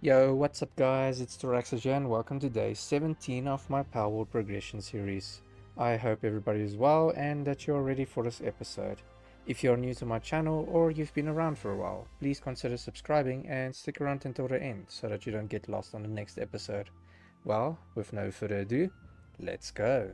Yo, what's up guys, it's Tauraxus and welcome to day 17 of my Palworld progression series. I hope everybody is well and that you're ready for this episode. If you're new to my channel or you've been around for a while, please consider subscribing and stick around until the end so that you don't get lost on the next episode. Well, with no further ado, let's go.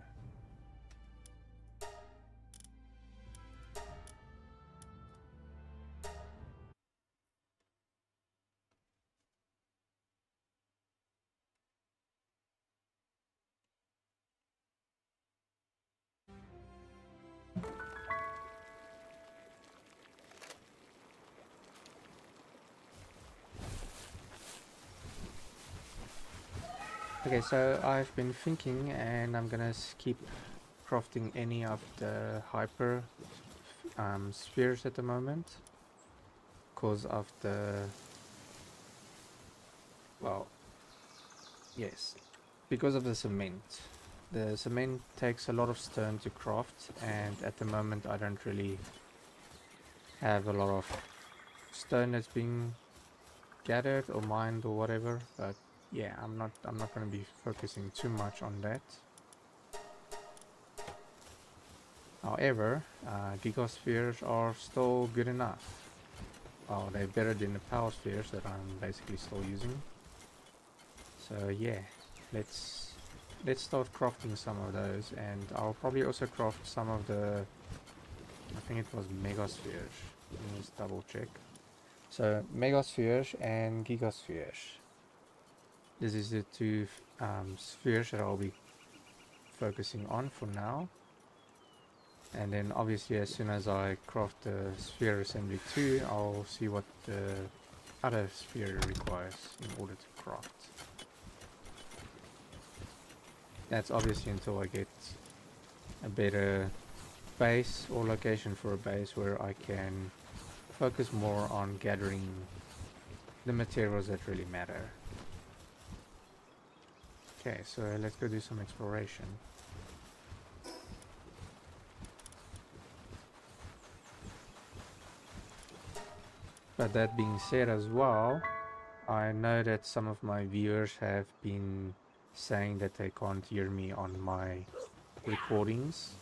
Okay, so I've been thinking and I'm gonna keep crafting any of the hyper spheres at the moment because of the, well, yes, because of the cement. The cement takes a lot of stone to craft and at the moment I don't really have a lot of stone that's being gathered or mined or whatever, but yeah, I'm not going to be focusing too much on that. However, Gigaspheres are still good enough. Oh, they're better than the power spheres that I'm basically still using. So yeah, let's start crafting some of those, and I'll probably also craft some of the, I think it was Megaspheres. Let me just double check. So Megaspheres and Gigaspheres. This is the two spheres that I'll be focusing on for now, and then obviously as soon as I craft the sphere assembly 2, I'll see what the other sphere requires in order to craft. That's obviously until I get a better base or location for a base where I can focus more on gathering the materials that really matter. Okay, so let's go do some exploration. But that being said as well, I know that some of my viewers have been saying that they can't hear me on my recordings.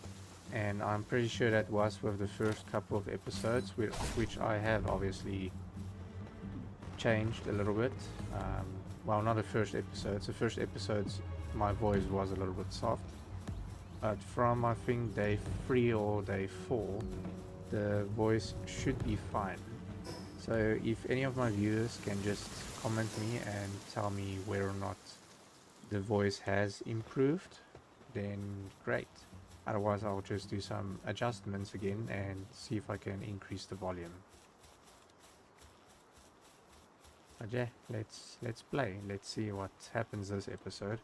And I'm pretty sure that was with the first couple of episodes, which I have obviously changed a little bit. Well, not the first episodes. The first episodes, my voice was a little bit soft. But from, I think, day 3 or day 4, the voice should be fine. So if any of my viewers can just comment me and tell me whether or not the voice has improved, then great. Otherwise, I'll just do some adjustments again and see if I can increase the volume. But yeah, let's play. Let's see what happens this episode.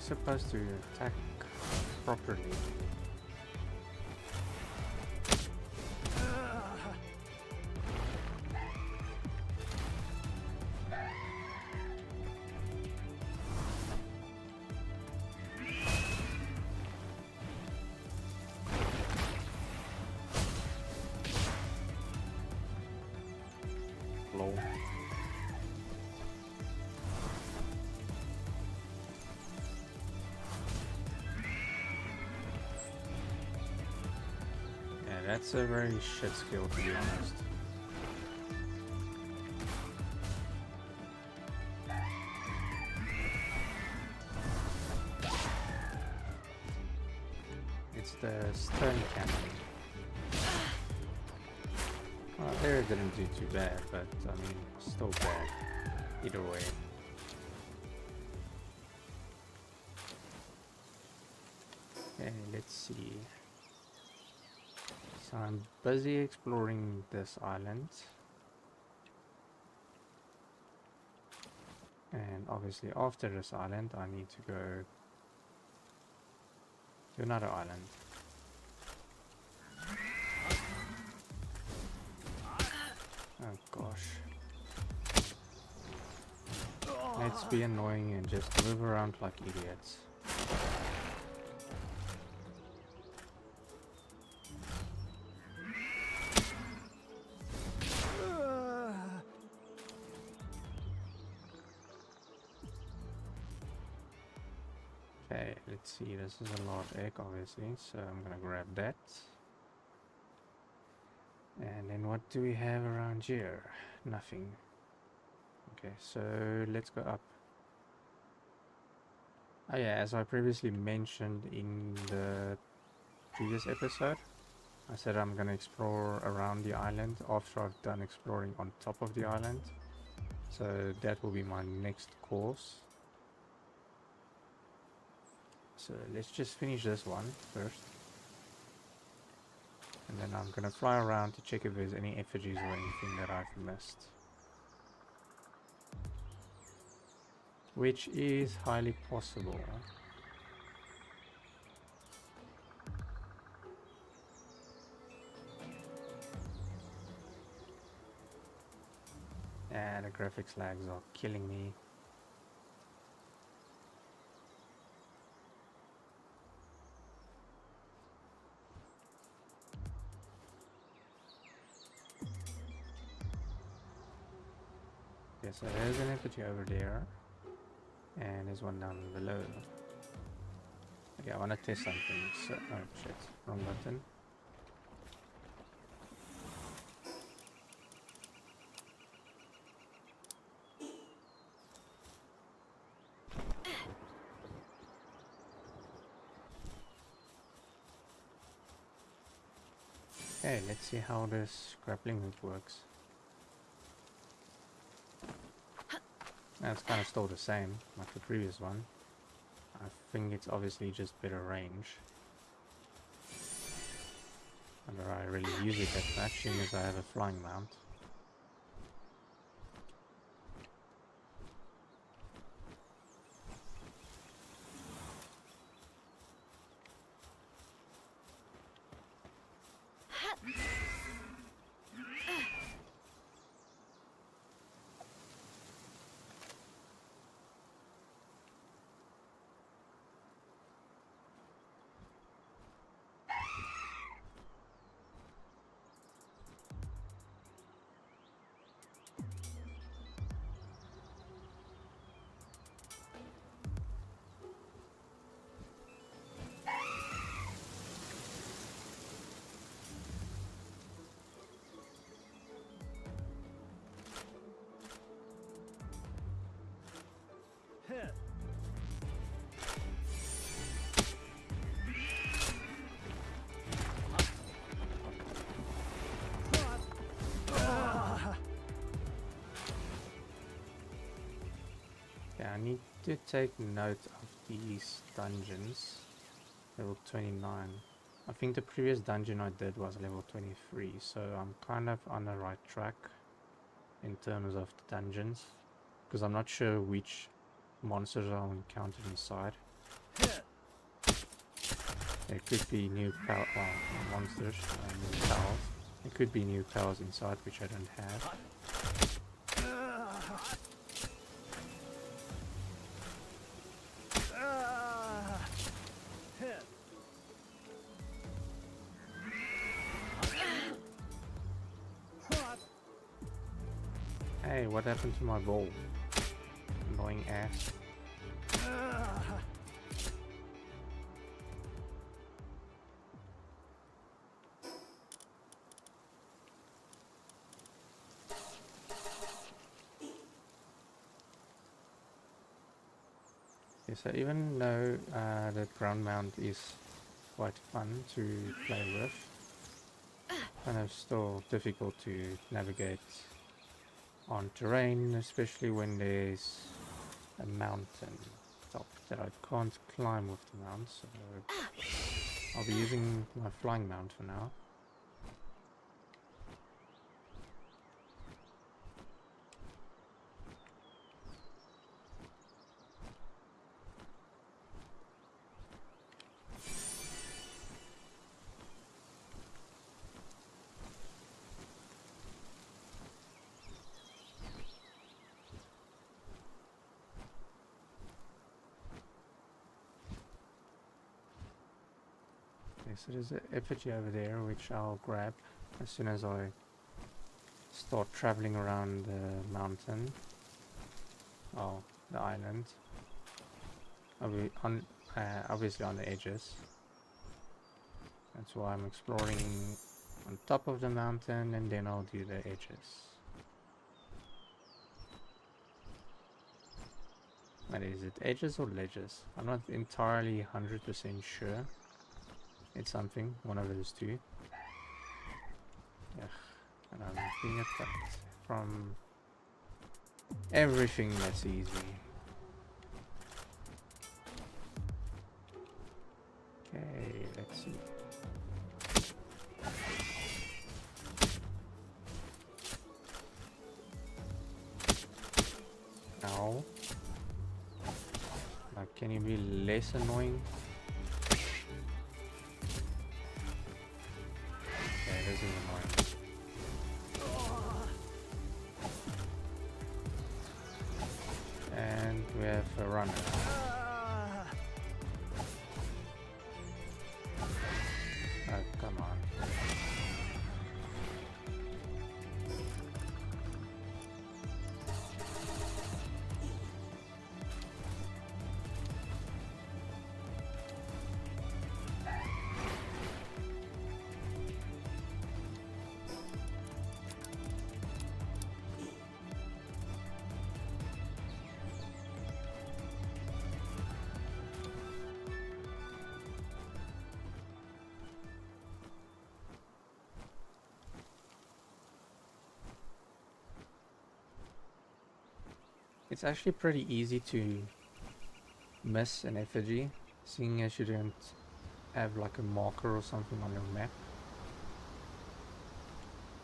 Supposed to attack properly. Hello. That's a very shit skill, to be honest. It's the Stern Cannon. Well, there didn't do too bad, but I mean, still bad. Either way. Let's see. So I'm busy exploring this island. And obviously after this island I need to go to another island. Oh gosh. Let's be annoying and just move around like idiots. See, this is a large egg obviously, so I'm gonna grab that. And then what do we have around here? Nothing. Okay, so let's go up. Oh yeah, as I previously mentioned in the previous episode, I said I'm gonna explore around the island after I've done exploring on top of the island. So that will be my next course. So let's just finish this one first, and then I'm gonna fly around to check if there's any effigies or anything that I've missed, which is highly possible. And the graphics lags are killing me. So there's an effigy over there, and there's one down below. Okay, I want to test something. So, oh shit, wrong button. Okay, let's see how this grappling hook works. That's kind of still the same, like the previous one. I think it's obviously just better range. Whether I really use it that much, seeing as I have a flying mount. I need to take note of these dungeons. Level 29. I think the previous dungeon I did was level 23, so I'm kind of on the right track in terms of the dungeons, because I'm not sure which monsters I'll encounter inside. There could be new monsters, new powers. There could be new powers inside which I don't have. What happened to my ball? Annoying ass. Okay, so even though the ground mount is quite fun to play with, kind of still difficult to navigate on terrain, especially when there's a mountain top that I can't climb with the mount, so I'll be using my flying mount for now. So there's an Ekphidia over there, which I'll grab as soon as I start traveling around the mountain. Oh, the island. I'll be on, obviously on the edges. That's why I'm exploring on top of the mountain, and then I'll do the edges. But is it edges or ledges? I'm not entirely 100% sure. It's something, one of those two. Ugh, and I'm being attacked from everything that sees me. Okay, let's see. Ow. Now, can you be less annoying? And we have a runner. Oh, come on. It's actually pretty easy to miss an effigy, seeing as you don't have like a marker or something on your map.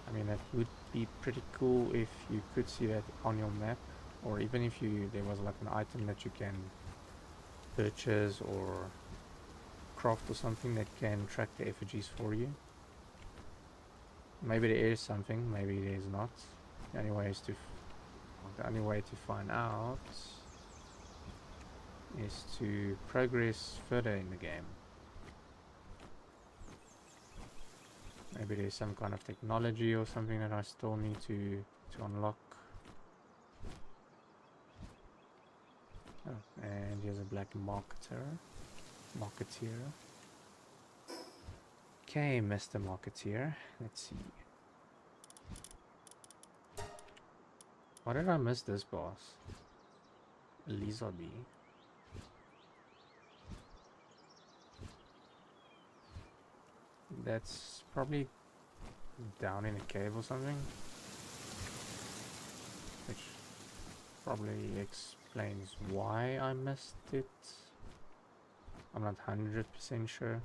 I mean, that would be pretty cool if you could see that on your map, or even if there was like an item that you can purchase or craft or something that can track the effigies for you. Maybe there is something, maybe there is not. The only way is to find out is to progress further in the game. Maybe there's some kind of technology or something that I still need to unlock. Oh, and here's a black marketeer. Okay, Mr. Marketeer, let's see. Why did I miss this boss? Elizabeth. That's probably down in a cave or something. Which probably explains why I missed it. I'm not 100% sure.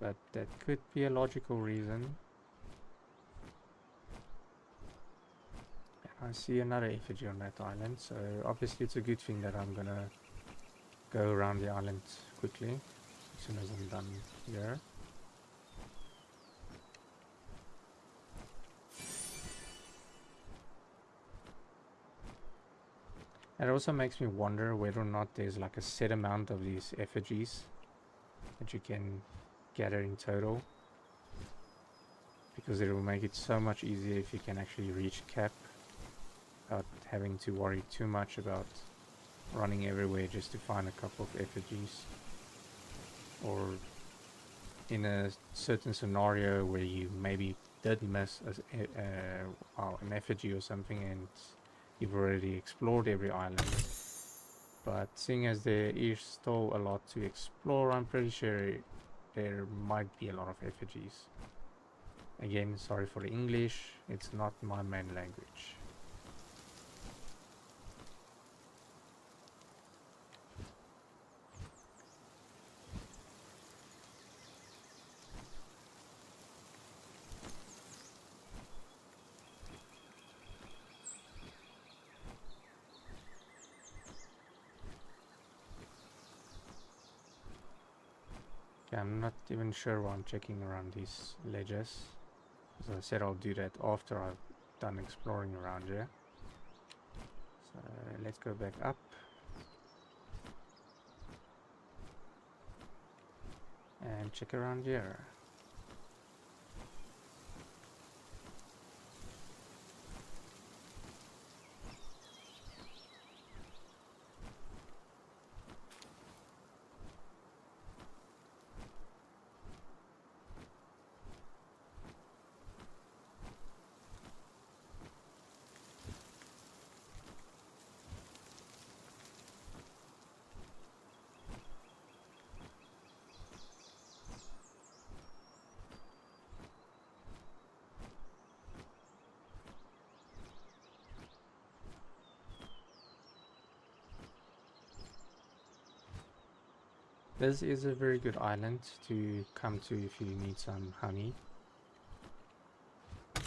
But that could be a logical reason. I see another effigy on that island, so obviously it's a good thing that I'm gonna go around the island quickly as soon as I'm done here. It also makes me wonder whether or not there's like a set amount of these effigies that you can gather in total, because it will make it so much easier if you can actually reach cap. Without having to worry too much about running everywhere just to find a couple of effigies, or in a certain scenario where you maybe did miss an effigy or something and you've already explored every island, but seeing as there is still a lot to explore, I'm pretty sure there might be a lot of effigies. Again, sorry for the English, it's not my main language. Okay, I'm not even sure why I'm checking around these ledges. As I said, I'll do that after I've done exploring around here. So let's go back up. And check around here. This is a very good island to come to if you need some honey.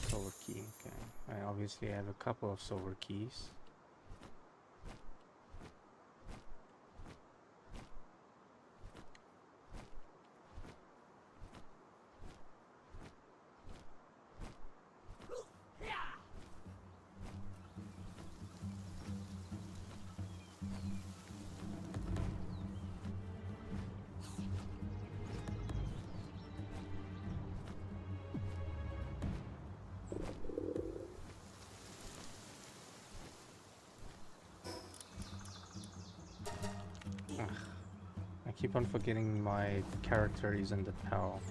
Silver key, okay. I obviously have a couple of silver keys. Keep on forgetting my character is in the PAL,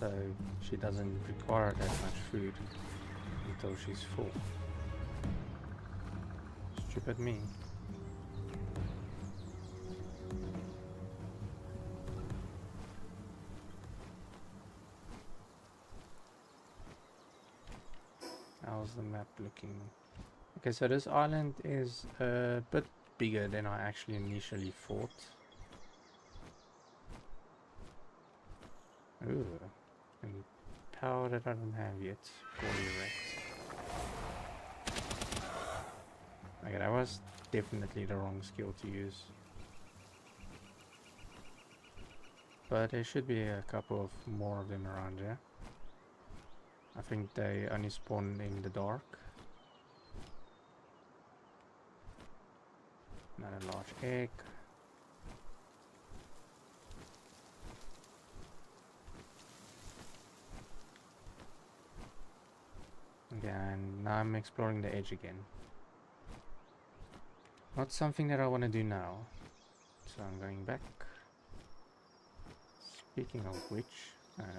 so she doesn't require that much food until she's full. Stupid me. How's the map looking? Okay, so this island is a bit bigger than I actually initially thought. Ooh, and power that I don't have yet. Okay, that was definitely the wrong skill to use. But there should be a couple of more of them around here. I think they only spawn in the dark. Another large egg. And now I'm exploring the edge again. Not something that I want to do now, so I'm going back. Speaking of which,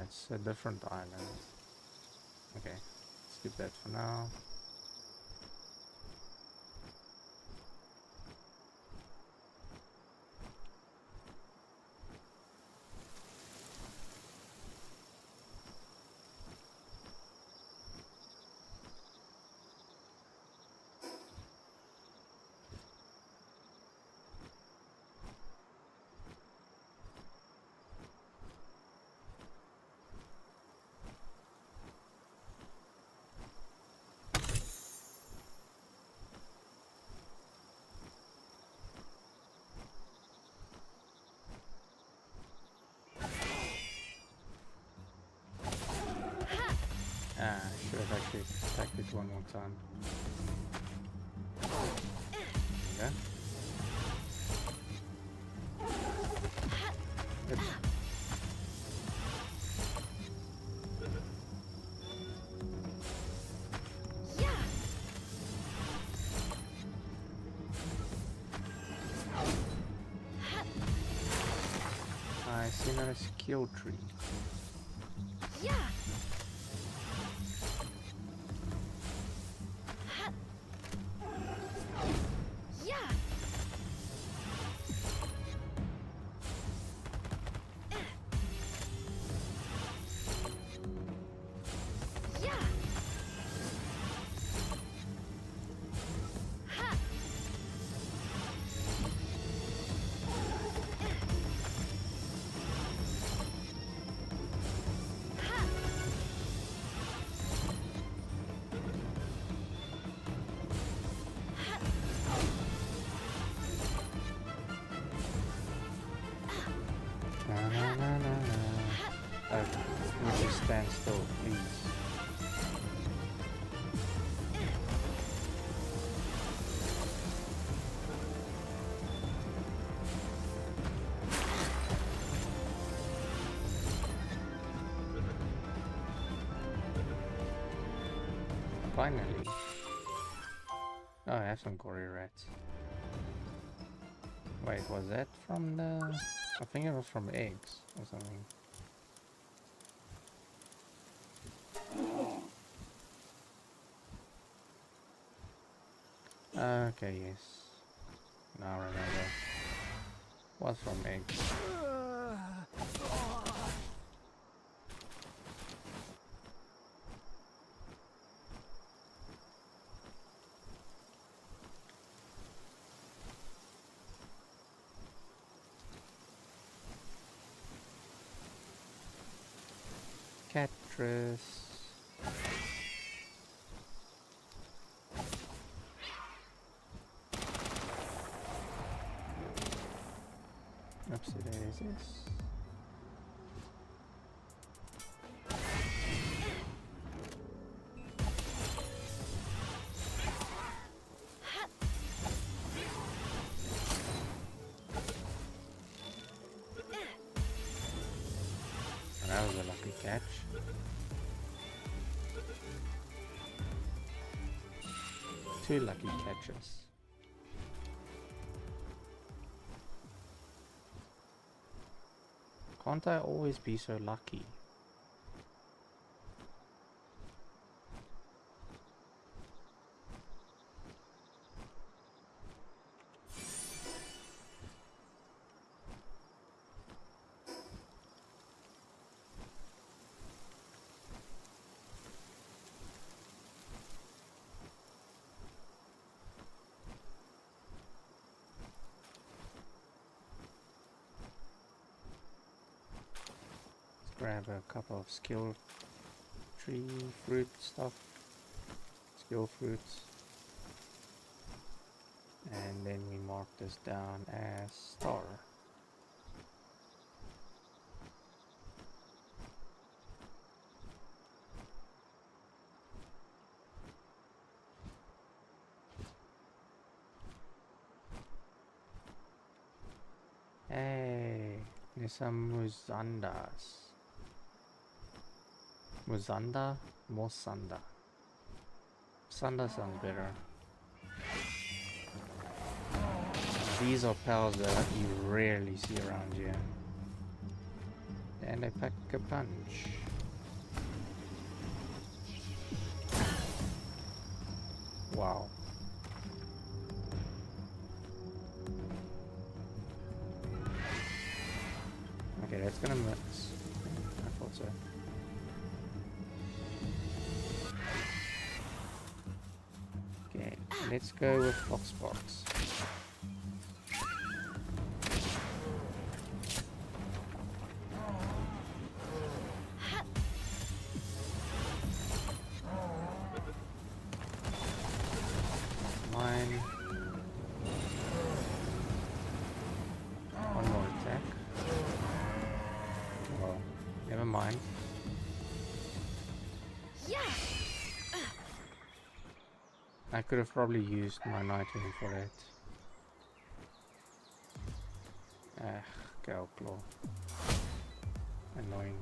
it's a different island. Okay, skip that for now. One more time. Yeah. Oops. I see another skill tree. Finally. Oh, I have some gory rats. Wait, was that from the... I think it was from eggs or something. Okay, yes. Now I remember. What's from eggs? Catrus. That was a lucky catch. Two lucky catches. Can't I always be so lucky? Grab a couple of skill tree fruit stuff, skill fruits, and then we mark this down as star. Hey, there's some Muzandas. Muzanda? Mosanda. Sanda sounds better. These are pals that you rarely see around here. And they pack a punch. Wow. Okay, that's gonna mix. I thought so. Let's go with Foxbox. Mine. One more attack. Well, never mind. I could have probably used my Nightwing for it. Ah, Cow Claw. Annoying.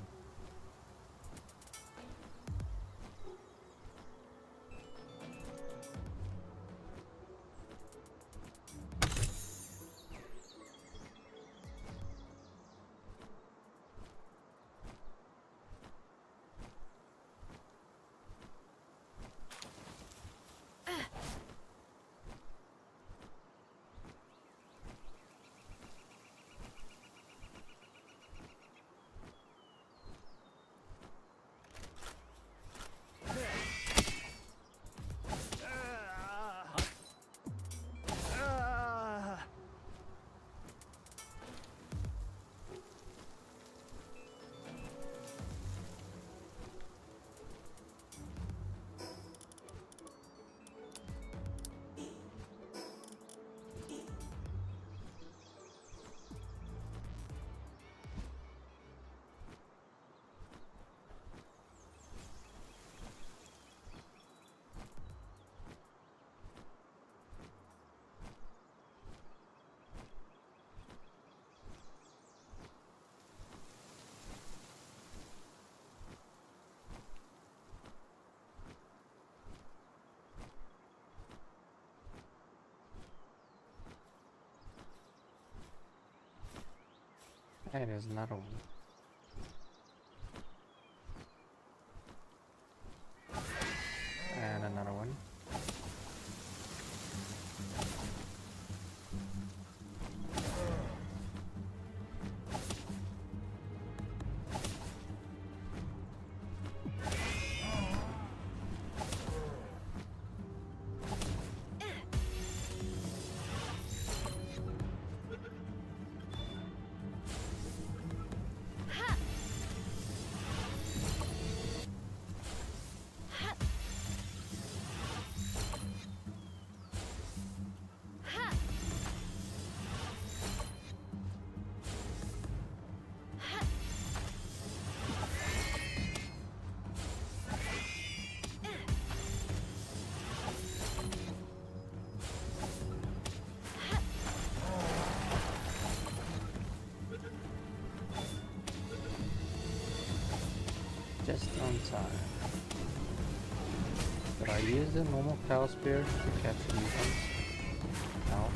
Безнаровно. And another one. But I use the normal Palworld to capture these ones. Now.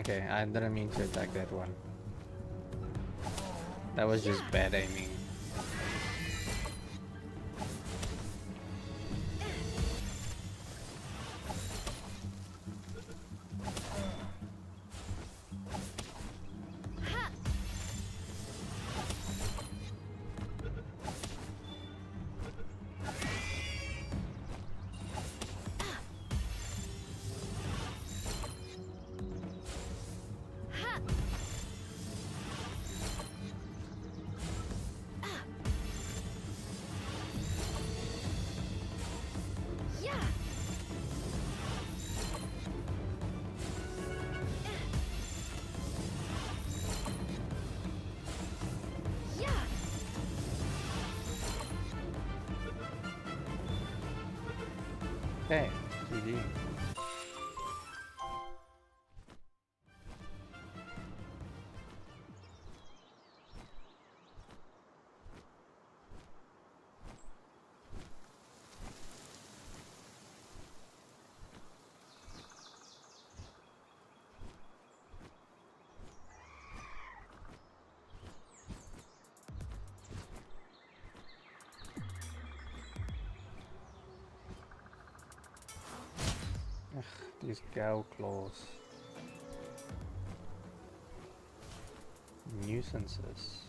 Okay, I didn't mean to attack that one. That was just bad aiming. Hey, GG. These gal claws. Nuisances.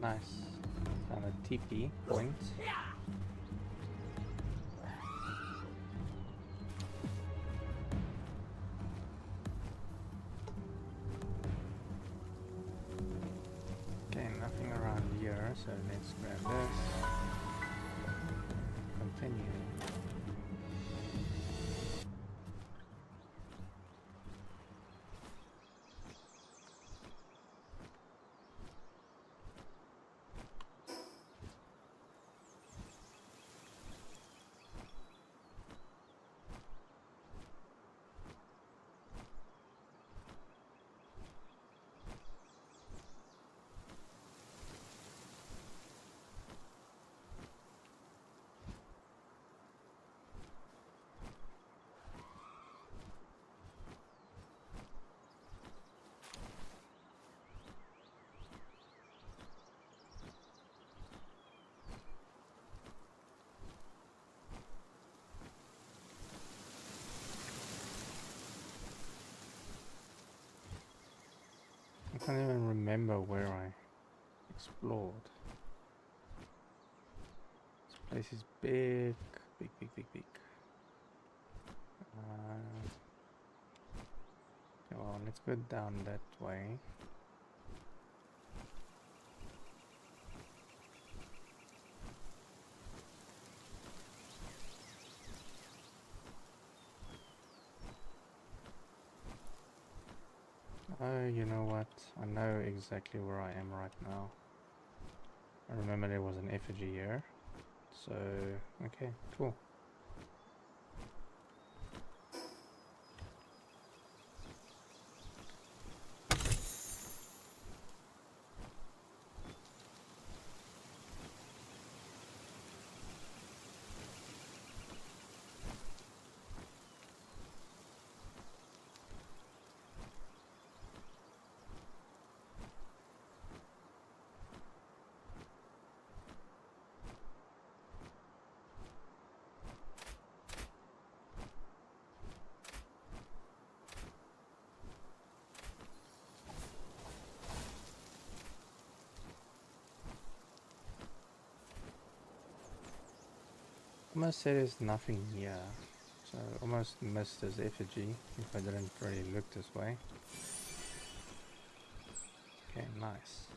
Nice. Found a TP point. Okay, nothing around here, so let's grab this. Continue. can't even remember where I explored. This place is big, big, big, big, big. Well, let's go down that way. Oh, you know what? I know exactly where I am right now. I remember there was an effigy here. So, okay, cool. Almost said there's nothing here, so almost missed this effigy if I didn't really look this way. Okay, nice.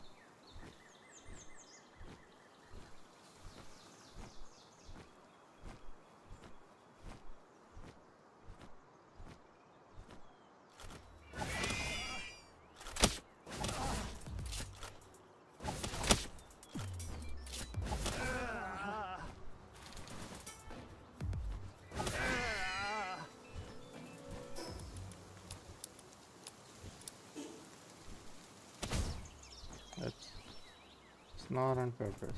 Not on purpose.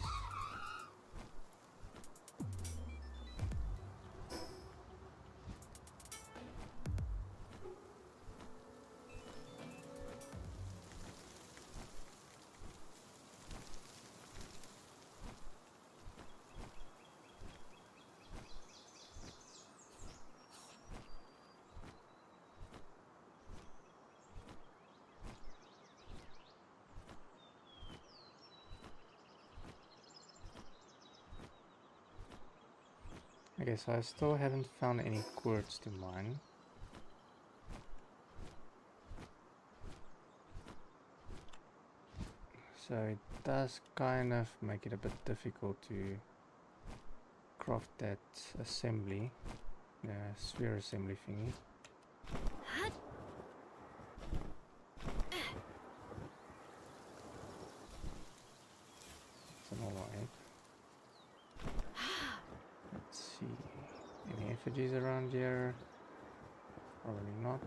Okay, so I still haven't found any quartz to mine. So it does kind of make it a bit difficult to craft that assembly, the sphere assembly thingy. Around here, probably not.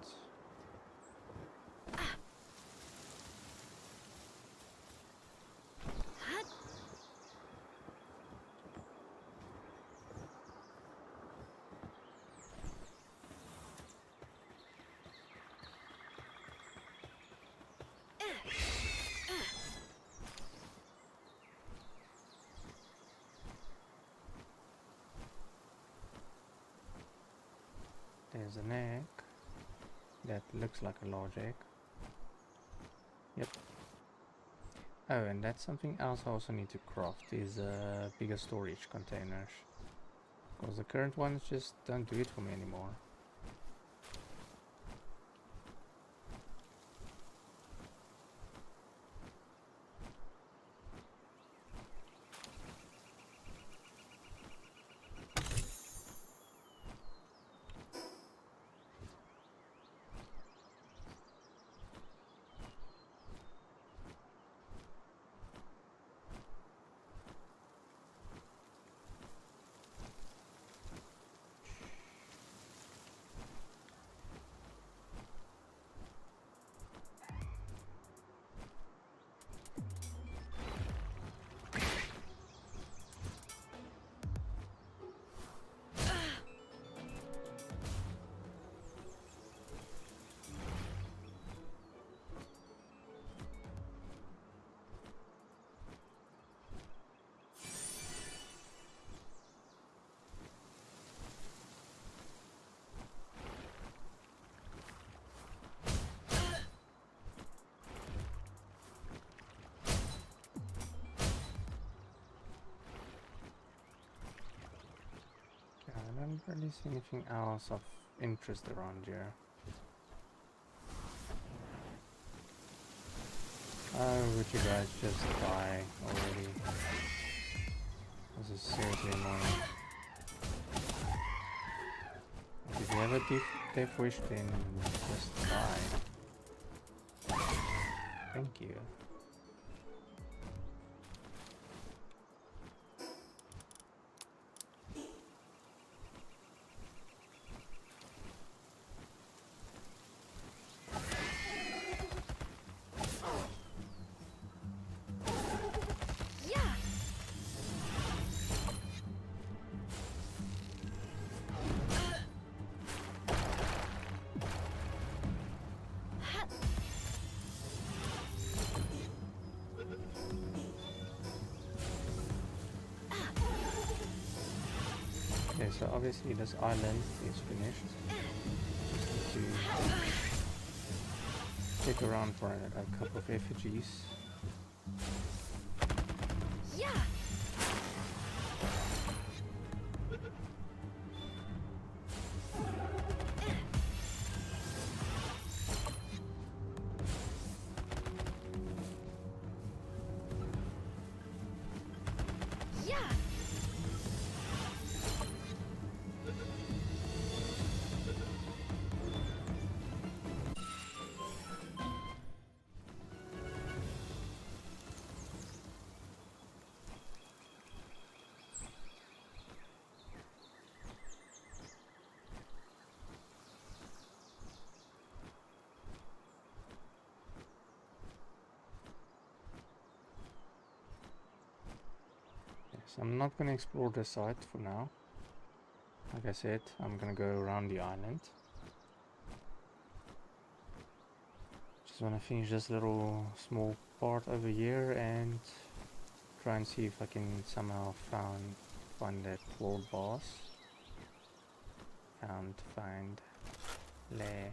There's an egg that looks like a large egg. Yep. Oh, and that's something else I also need to craft is bigger storage containers, because the current ones just don't do it for me anymore. I don't really see anything else of interest around here. Would you guys just die already? This is seriously annoying. If you have a death wish, then just die. Thank you. So obviously this island is finished. Just need to stick around for a couple of effigies. So I'm not going to explore this site for now. Like I said, I'm going to go around the island. Just want to finish this little small part over here and try and see if I can somehow find that world boss. Find Lair.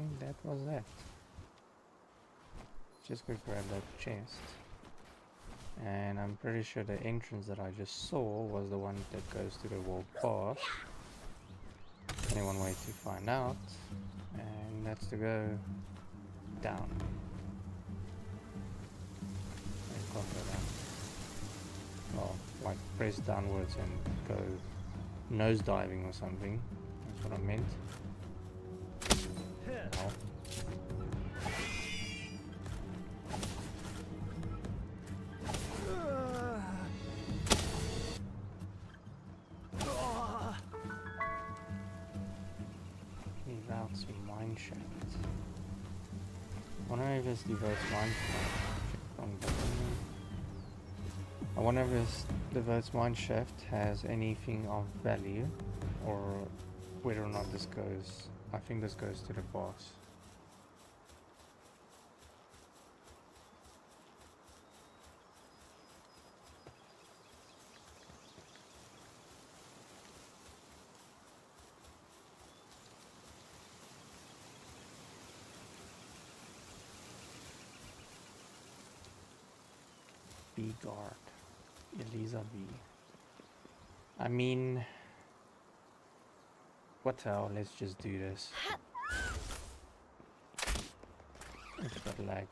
everything that was left. Just go grab that chest. And I'm pretty sure the entrance that I just saw was the one that goes to the wall path. Only one way to find out, and that's to go down. I can't go down. Well, like press downwards and go nose diving or something. That's what I meant. Oh. I wonder if this Divert's Mineshaft has anything of value, or whether or not this goes. I think this goes to the boss. Bee Guard. Eliza B. I mean, what the hell, let's just do this. It's got lag.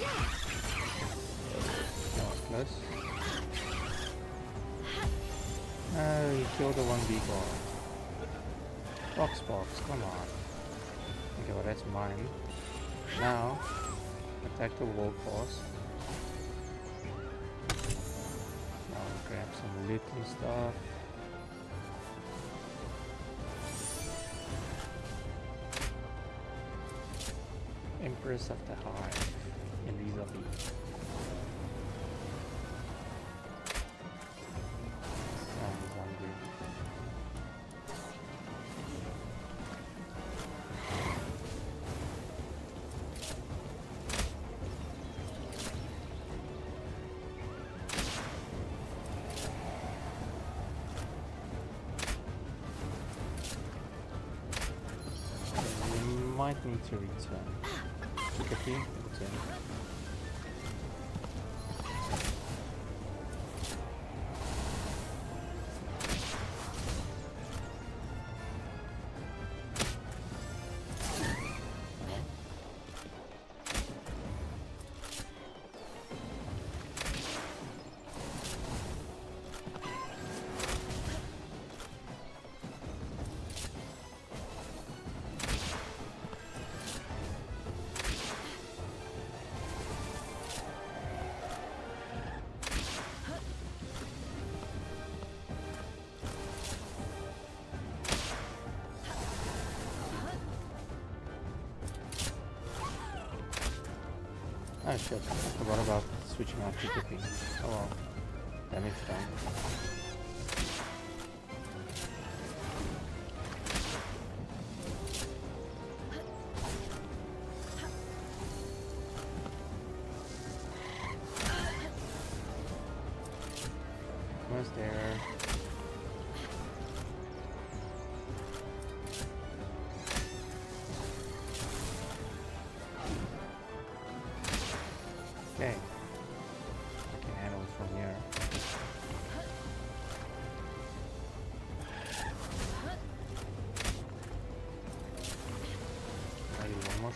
That was close. Oh, you killed the one big guard. Box, come on. Okay, well that's mine. Now, attack the wall boss. Now we'll grab some loot and stuff. Empress of the Hive, Elizabeth. Need to return. Return. Oh shit, I forgot about switching out to Pippin. Oh well, damage done. Almost there.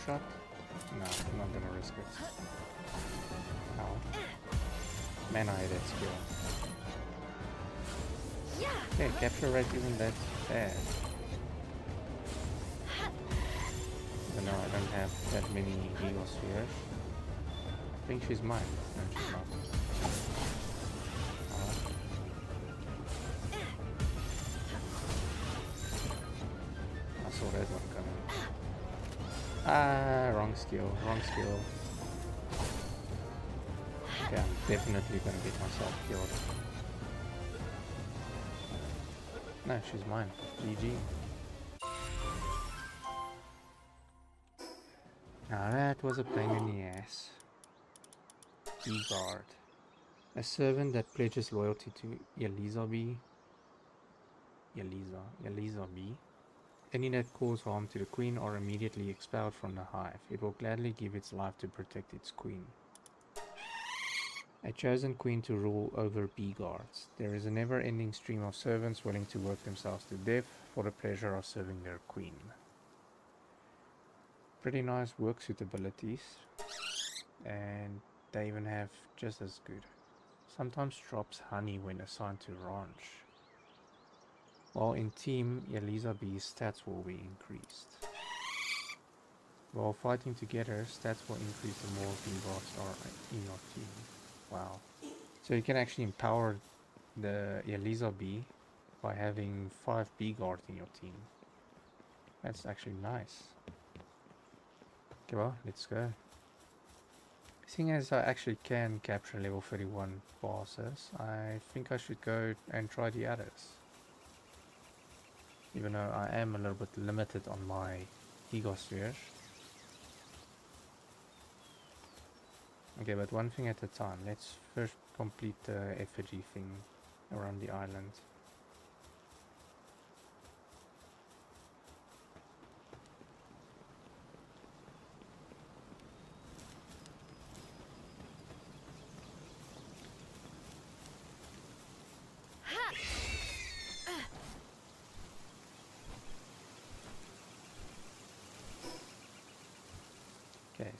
Shot? No, I'm not gonna risk it. Ow. Man, I hate that skill. Okay, capture rate isn't that bad. But no, I don't have that many Egospheres. I think she's mine. No, she's not. I saw that one coming. Ah, wrong skill. Okay, I'm definitely gonna get myself killed. No, she's mine. GG. Now that was a pain in the ass. Bee Guard. A servant that pledges loyalty to Yeliza B. Any that cause harm to the queen are immediately expelled from the hive. It will gladly give its life to protect its queen. A chosen queen to rule over bee guards. There is a never-ending stream of servants willing to work themselves to death for the pleasure of serving their queen. Pretty nice work suit abilities, and they even have just as good. Sometimes drops honey when assigned to ranch. While in team, Yeliza B's stats will be increased. While fighting together, stats will increase the more bee guards are in your team. Wow. So you can actually empower the Yeliza Bee by having 5 bee guards in your team. That's actually nice. Okay, well, let's go. Seeing as I actually can capture level 31 bosses, I think I should go and try the others. Even though I am a little bit limited on my Egosphere. Okay, but one thing at a time. Let's first complete the effigy thing around the island.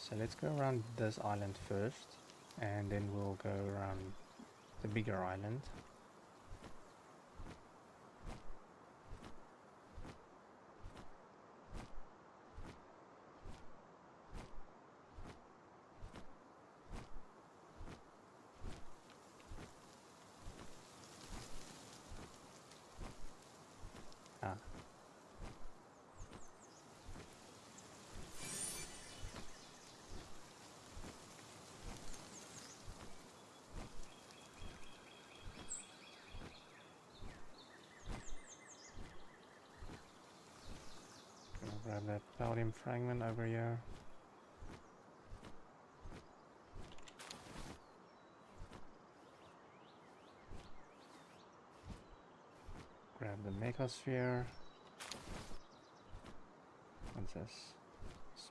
So let's go around this island first, and then we'll go around the bigger island. Grab that Paladium fragment over here. Grab the Megasphere. What's this?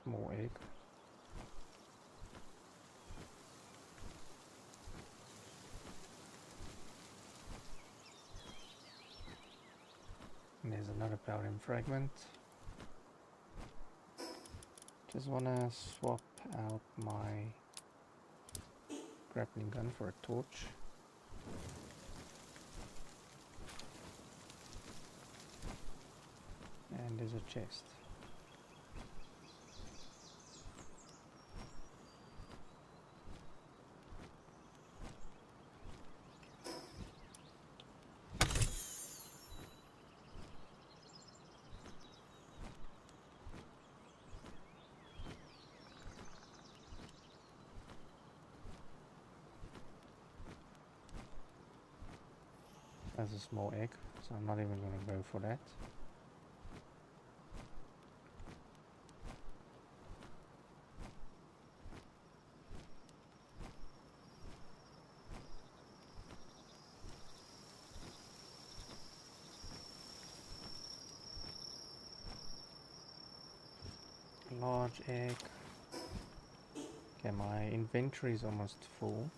Small egg. And there's another Paladium fragment. Just wanna swap out my grappling gun for a torch. And there's a chest. That's a small egg, so I'm not even going to go for that. Large egg. Okay, my inventory is almost full.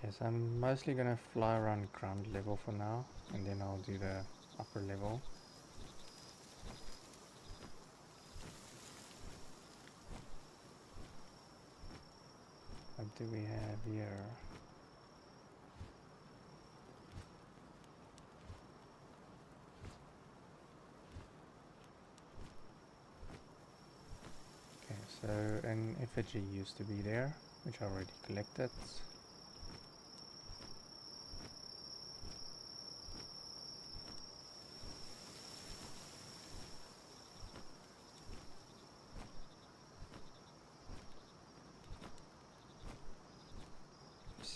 Okay, so I'm mostly going to fly around ground level for now, and then I'll do the upper level. What do we have here? Okay, so an effigy used to be there, which I already collected.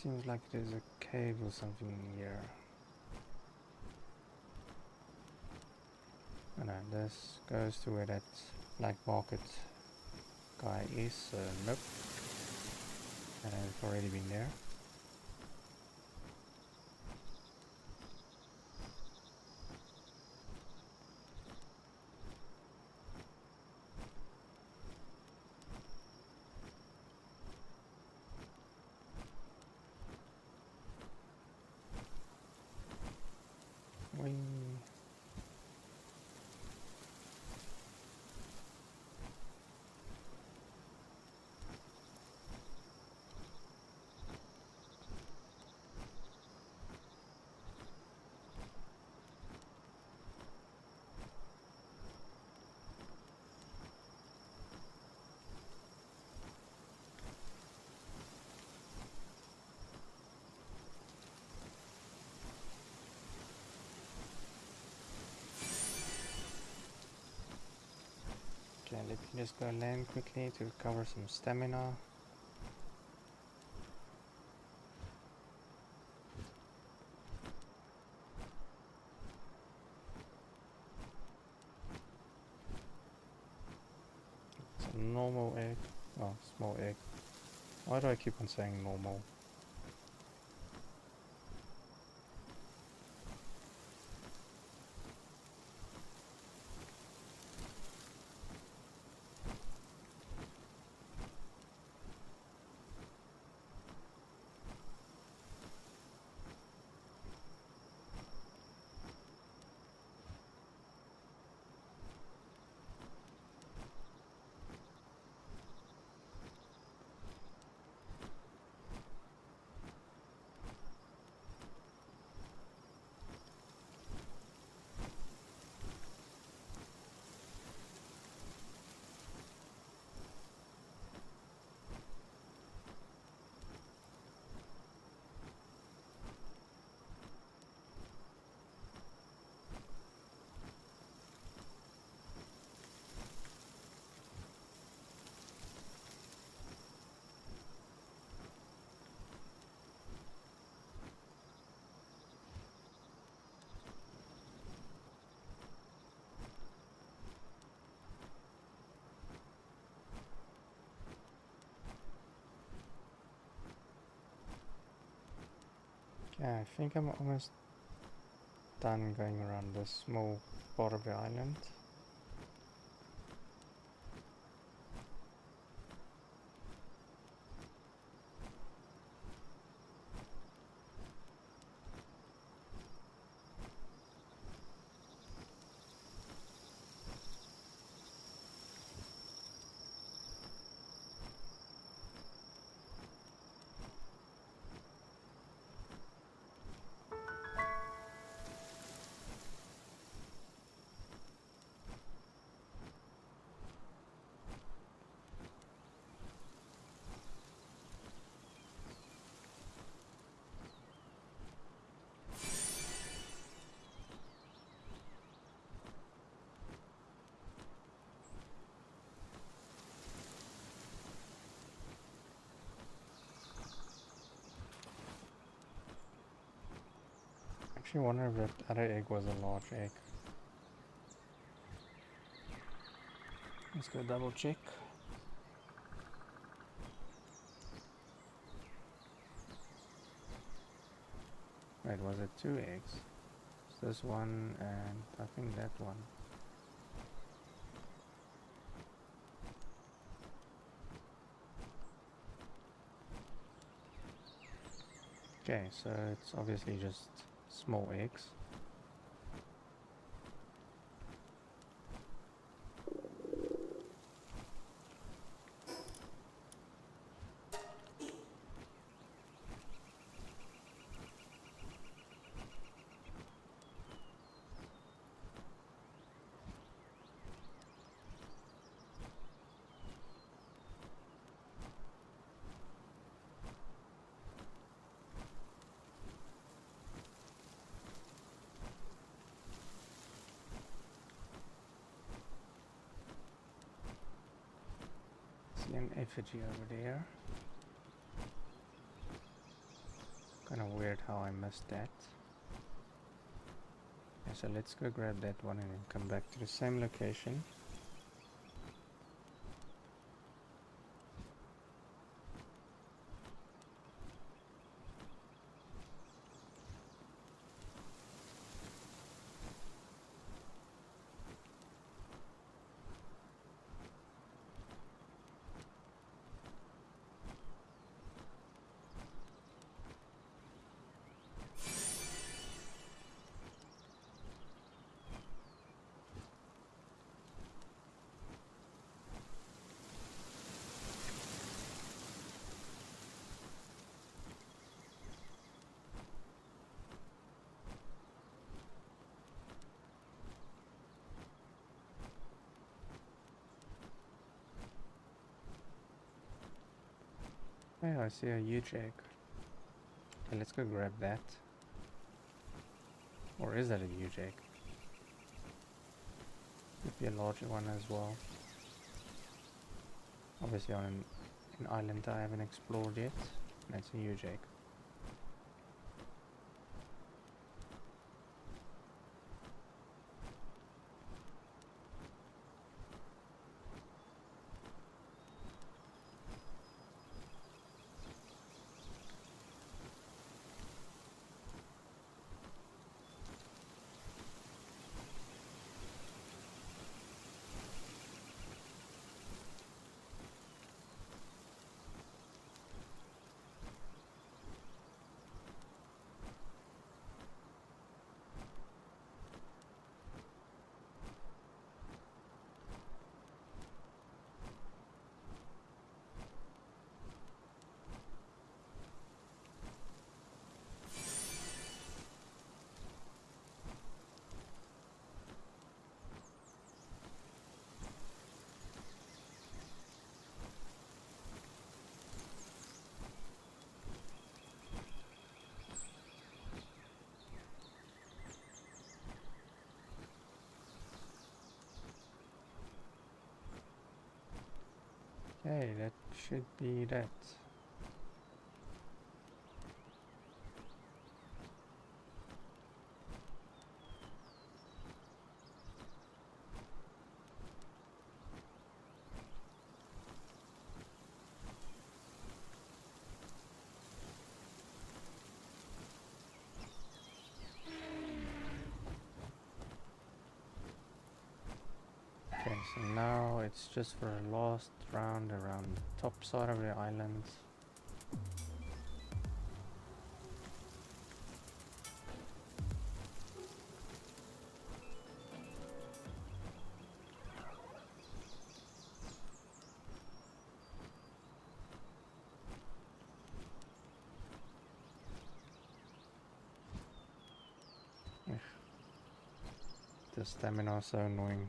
Seems like there's a cave or something in here. Oh no, this goes to where that black market guy is, so nope. And I've already been there. Let me just go land quickly to recover some stamina. It's a normal egg. Oh, small egg. Why do I keep on saying normal? Yeah, I think I'm almost done going around this small part of the island. I actually wonder if that other egg was a large egg. Let's go double check. Wait, was it 2 eggs? So this one and I think that one. Okay, so it's obviously just small eggs. An effigy over there. Kinda weird how I missed that. Okay, so let's go grab that one and then come back to the same location. Yeah, I see a U-Jack. Okay, let's go grab that. Or is that a U-Jack? Could be a larger one as well. Obviously on an island I haven't explored yet. That's a U-Jack. Okay, that should be that. Okay, so now it's just for a last round around the top side of the island. The stamina is so annoying.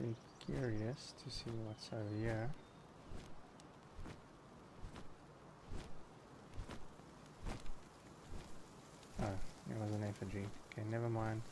actually curious to see what's over here. Oh, it was an effigy. Okay, never mind.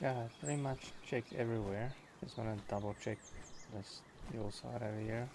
Yeah, I pretty much checked everywhere. Just want to double check this fuel side over here.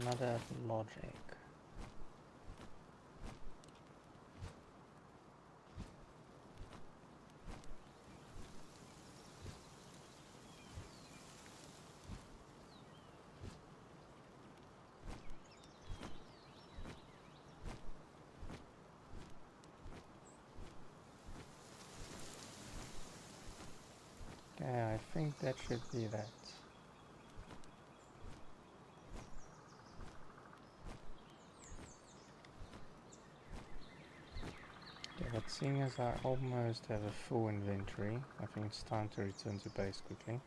Another logic. Yeah, I think that should be that. But seeing as I almost have a full inventory, I think it's time to return to base quickly.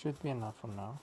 Should be enough for now.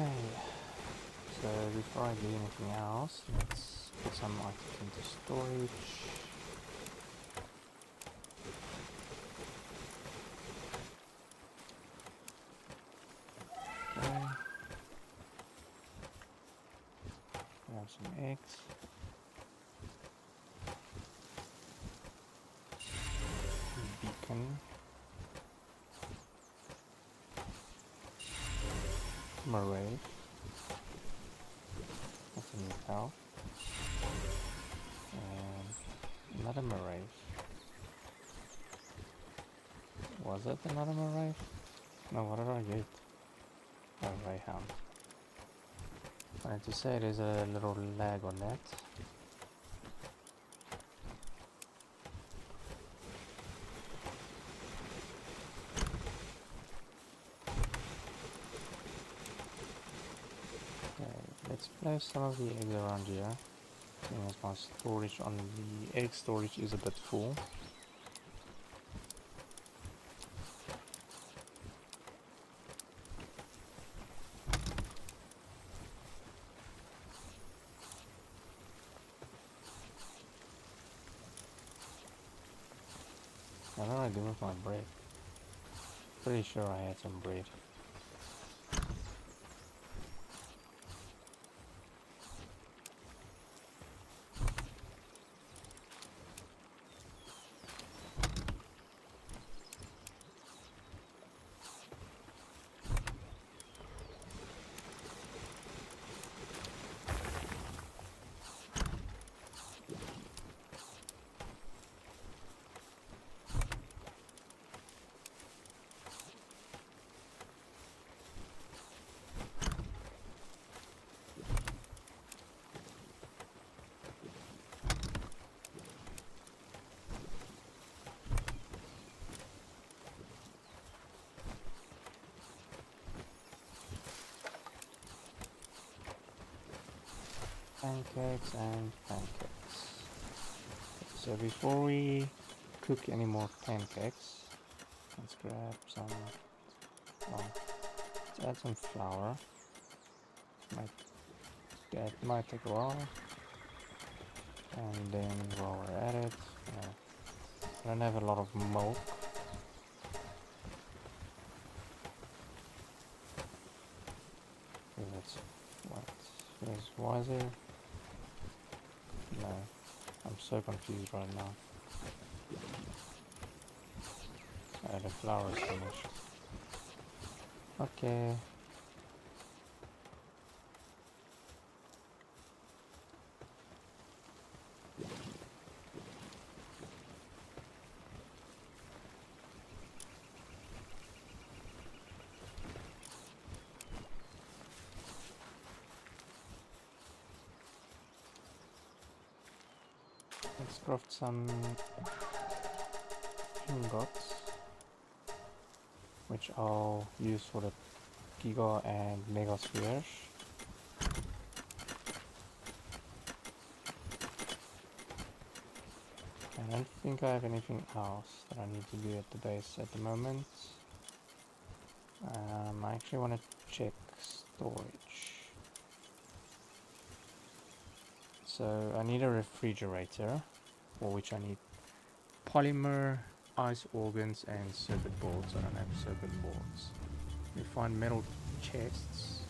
Okay, so before I do anything else, let's put some items into storage. Okay, grab some eggs. Beacon. Meraith. That's a new pal. And another Meraith. Was it another Meraith? No, what did I get? Oh, Rayhound. I had to say there's a little lag on that. Some of the eggs around here. Because my storage on the egg storage is a bit full. What did I do with my bread? Pretty sure I had some bread. Pancakes and pancakes. So before we cook any more pancakes, let's grab some, let's add some flour. That might take a while. And then while we're at it, I don't have a lot of milk. Why is it? No, I'm so confused right now. Oh, the flour is finished. Okay. Let's craft some ingots, which I'll use for the Giga and Megaspheres. I don't think I have anything else that I need to do at the base at the moment. I actually want to check storage. So I need a refrigerator, for which I need polymer, ice organs, and circuit boards. I don't have circuit boards. We find metal chests.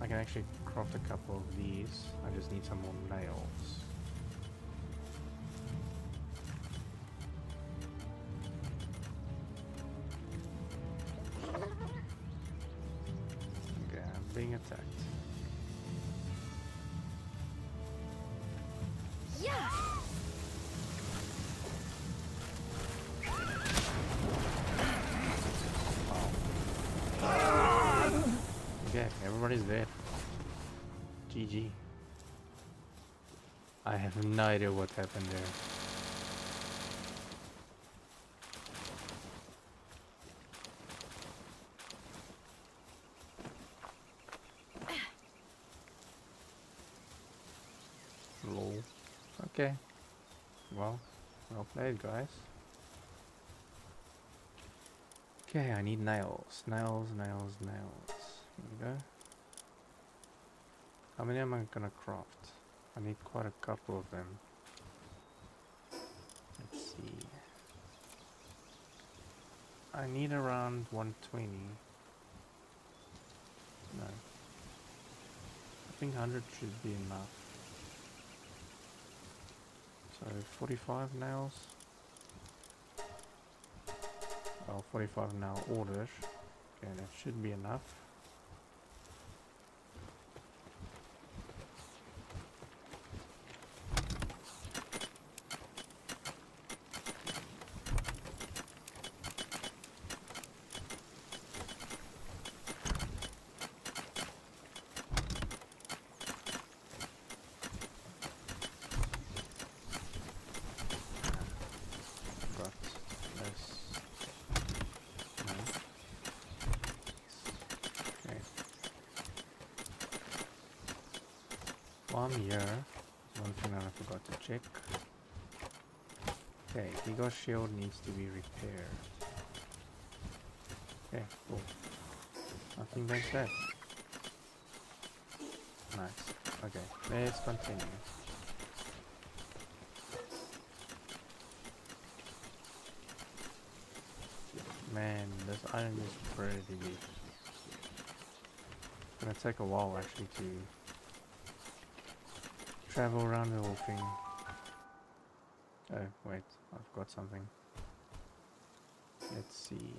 I can actually craft a couple of these. I just need some more nails. Okay, I'm being attacked. Everybody's dead. GG. I have no idea what happened there. Lol. Okay. Well played, guys. Okay, I need nails. Nails. Here we go. How many am I gonna craft? I need quite a couple of them. Let's see. I need around 120. No. I think 100 should be enough. So 45 nails. Well, 45 nail orders. Okay, that should be enough. Here, one thing I forgot to check. Okay, Ego's shield needs to be repaired. Okay, cool. I think that's that. Nice. Okay, let's continue. Man, this island is pretty big. It's gonna take a while actually to travel around the whole thing. Oh, wait, I've got something. Let's see.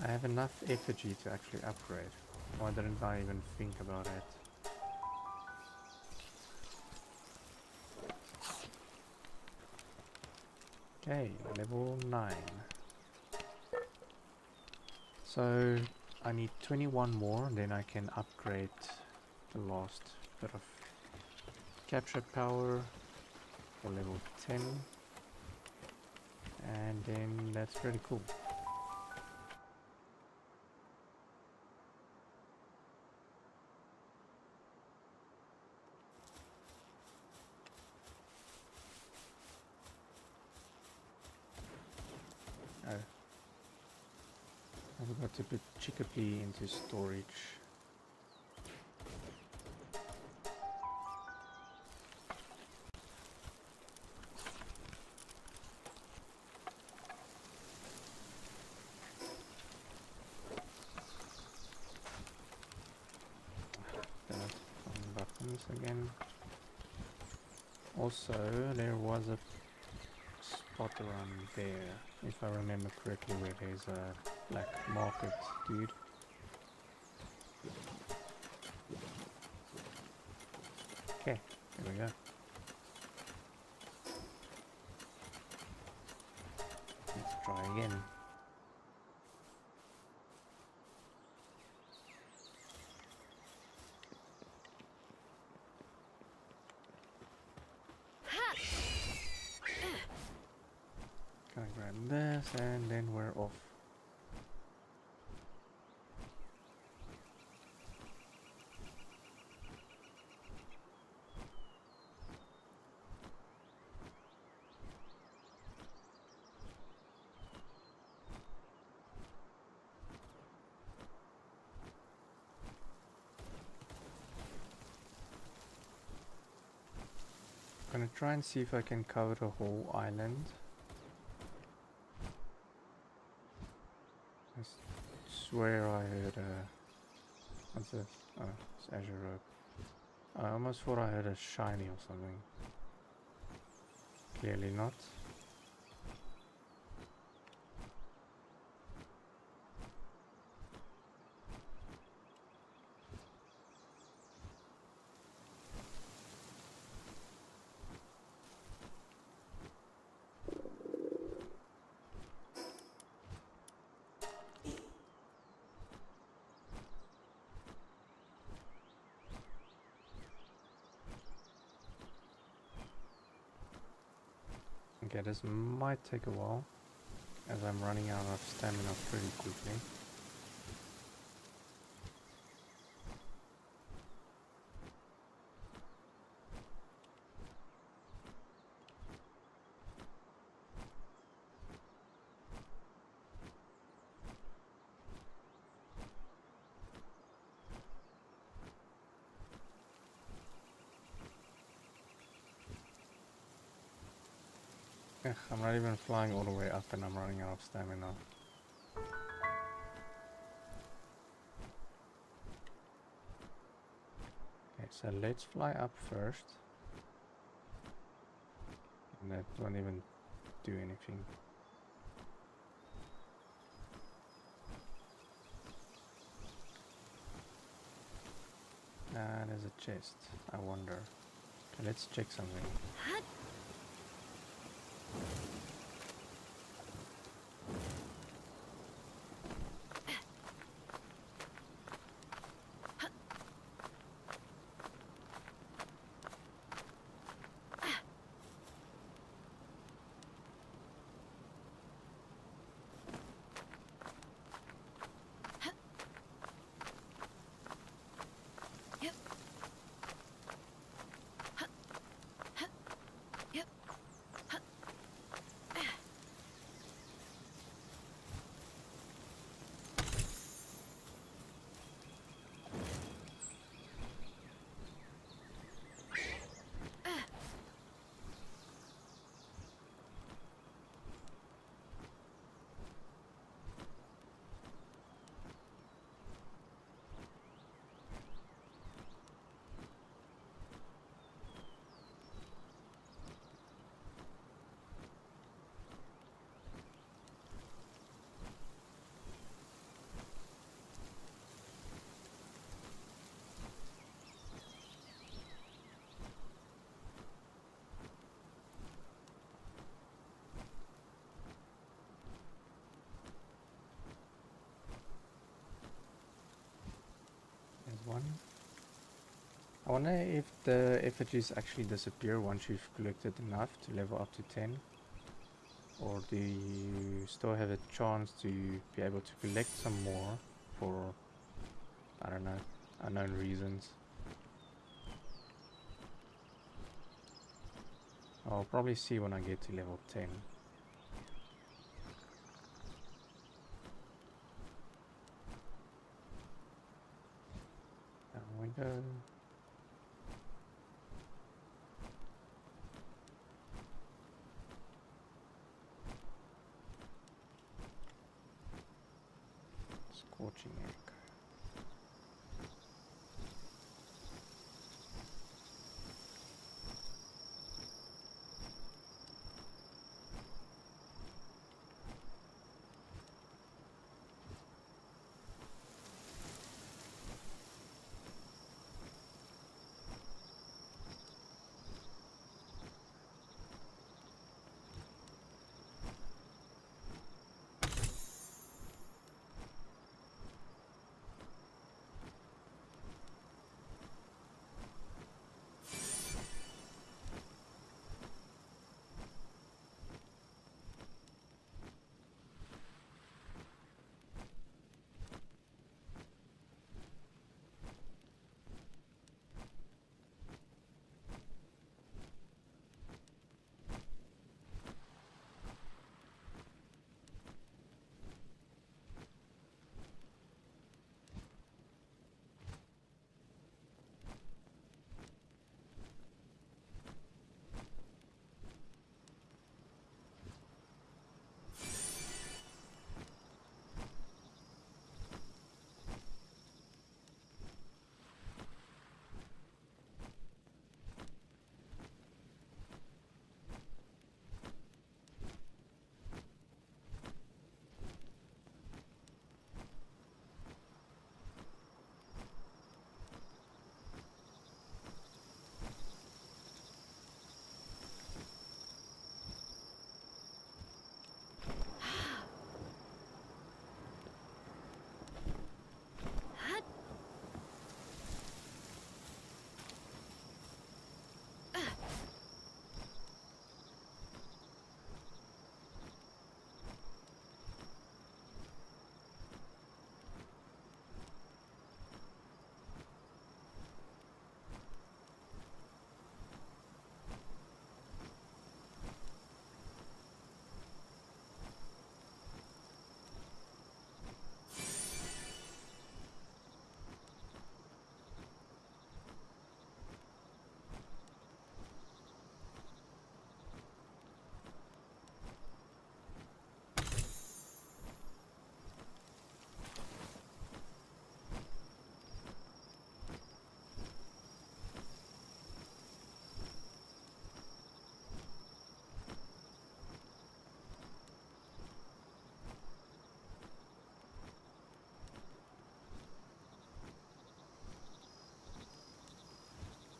I have enough effigy to actually upgrade. Why didn't I even think about it? Okay, level 9. So, I need 21 more, then I can upgrade the last bit of capture power for level 10, and then that's pretty cool. Oh, I forgot to put Chickapee into storage. Also, there was a spot around there, if I remember correctly, where there's a black market dude. Okay, here we go. Let's try again. And then we're off. gonna try and see if I can cover the whole island. I swear I heard a... What's this? Oh, it's Azure Rope. I almost thought I heard a shiny or something. Clearly not. Okay, this might take a while, as I'm running out of stamina pretty quickly. I'm not even flying all the way up and I'm running out of stamina. Okay, so let's fly up first. And that won't even do anything. Ah, there's a chest. I wonder. Okay, let's check something. I wonder if the effigies actually disappear once you've collected enough to level up to 10, or do you still have a chance to be able to collect some more for, I don't know, unknown reasons. I'll probably see when I get to level 10. Scorching egg.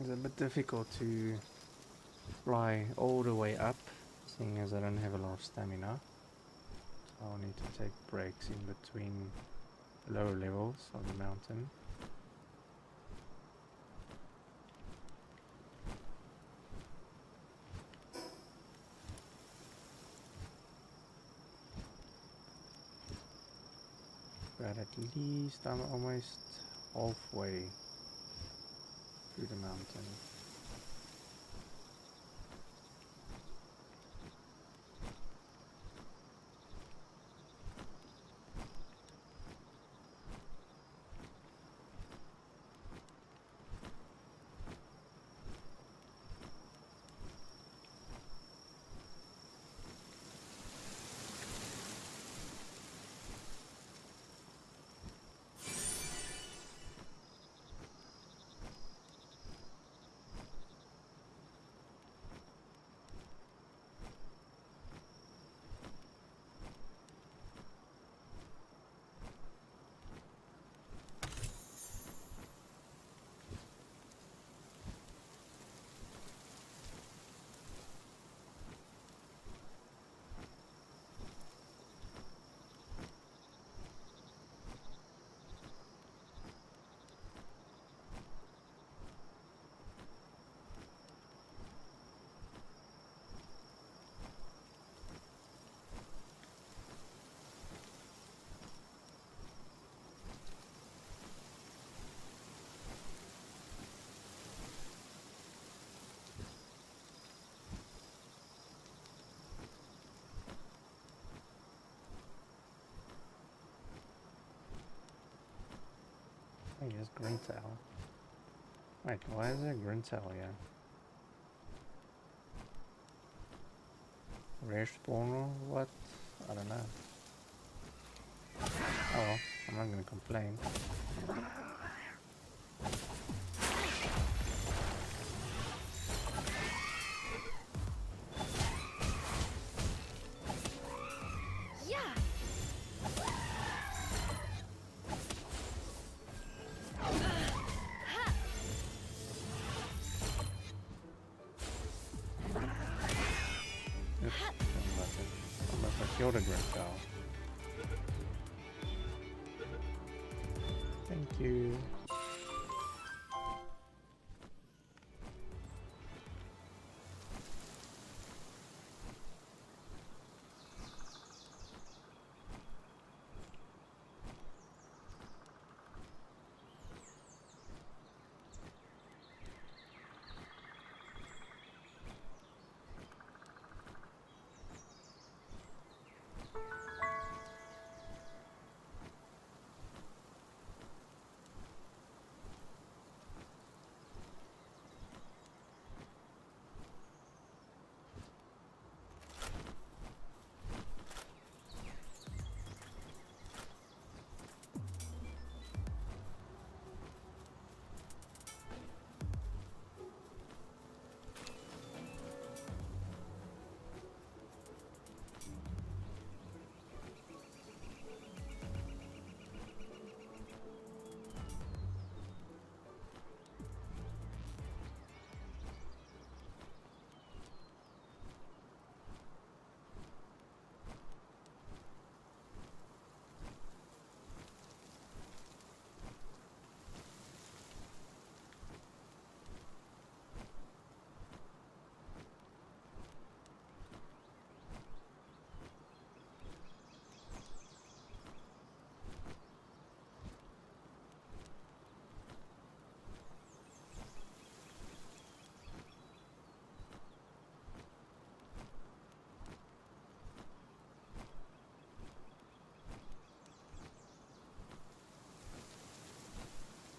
It's a bit difficult to fly all the way up, seeing as I don't have a lot of stamina. So I'll need to take breaks in between lower levels of the mountain. But at least I'm almost halfway through the mountain. Hey, there's Grintail. Wait, why is there Grintail here? Rare spawn or what? I don't know. Oh well, I'm not gonna complain.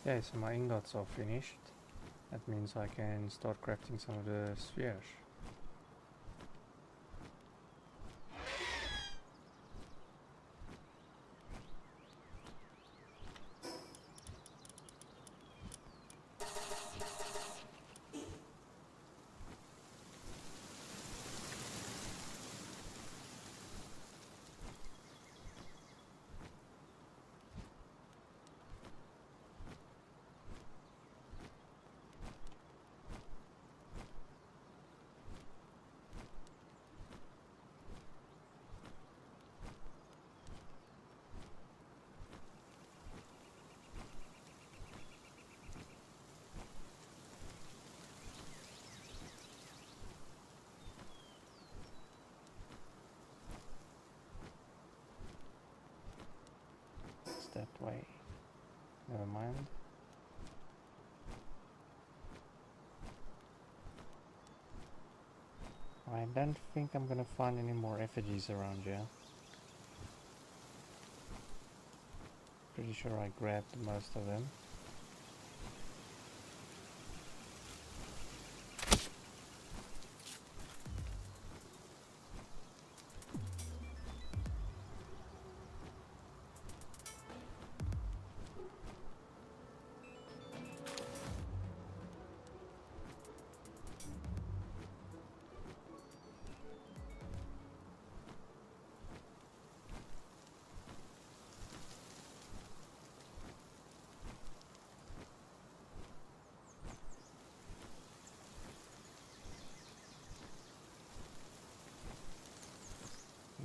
Yeah, so my ingots are finished. That means I can start crafting some of the spheres. mind. I don't think I'm gonna find any more effigies around here. Pretty sure I grabbed most of them.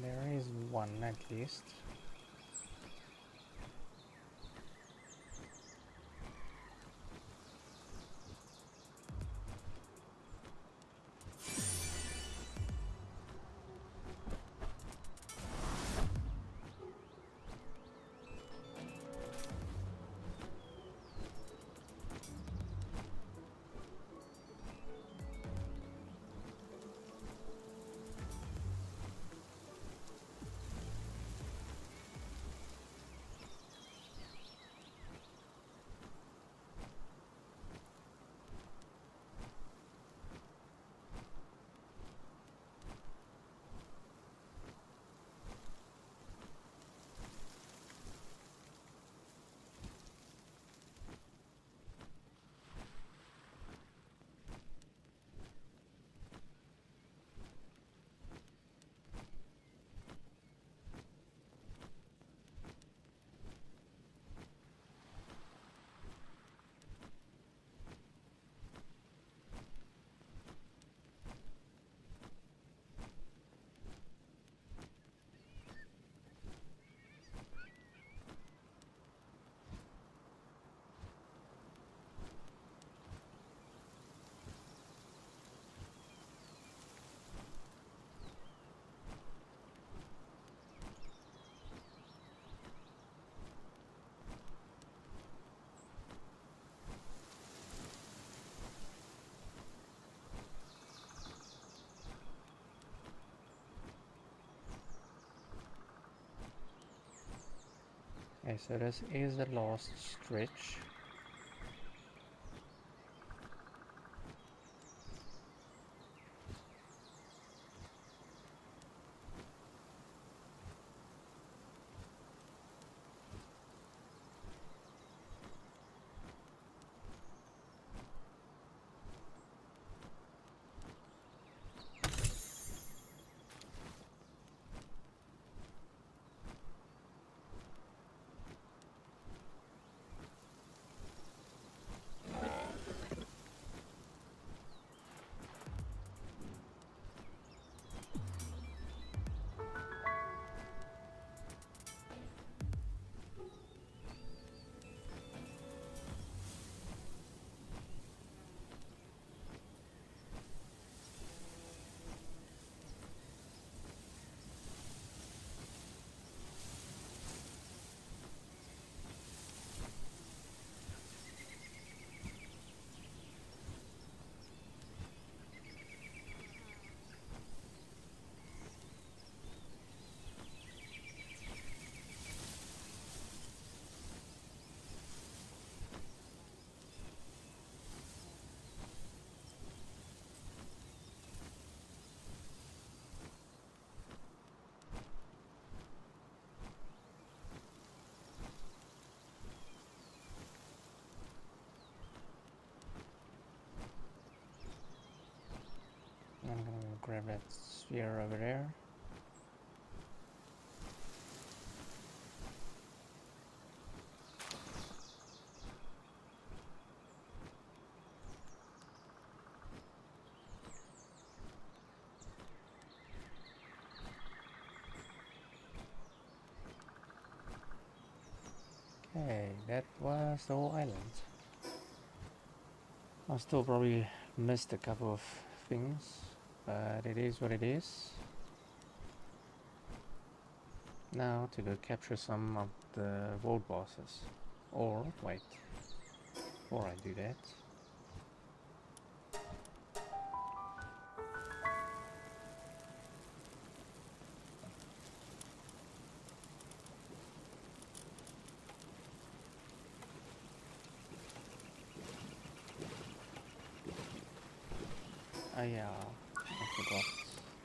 There is one at least. Okay, so this is the last stretch. I'm gonna grab that sphere over there. Okay, that was the whole island. I still probably missed a couple of things. But it is what it is. Now to go capture some of the world bosses. Or, wait, before I do that, I forgot.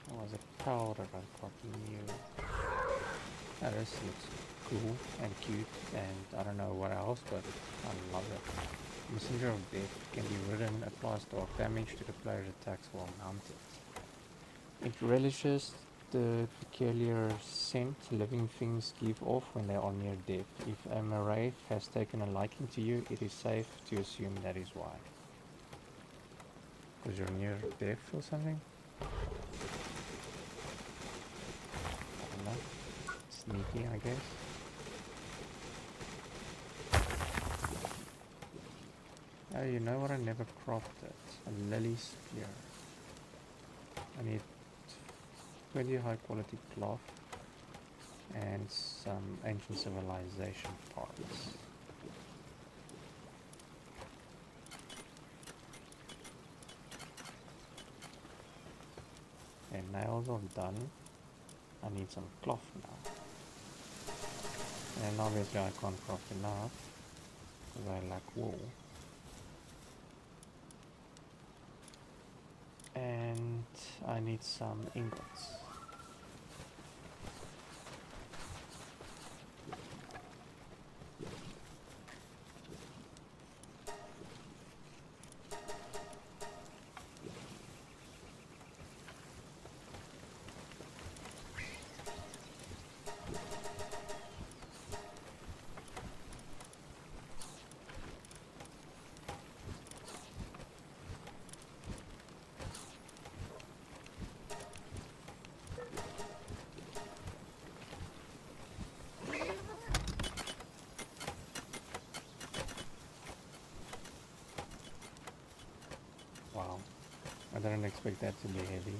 There was a powder I got new. That is cool and cute, and I don't know what else, but I love it. Messenger of Death can be ridden, applies dark damage to the player's attacks while mounted. It relishes the peculiar scent living things give off when they are near death. If a Meraith has taken a liking to you, it is safe to assume that is why. Because you're near death or something? I don't know. Sneaky, I guess. Oh, you know what? I never cropped it. A lily spear. I need 20 high quality cloth and some ancient civilization parts. And nails are done. I need some cloth now. And obviously I can't craft enough because I lack wool. And I need some ingots. I don't expect that to be heavy.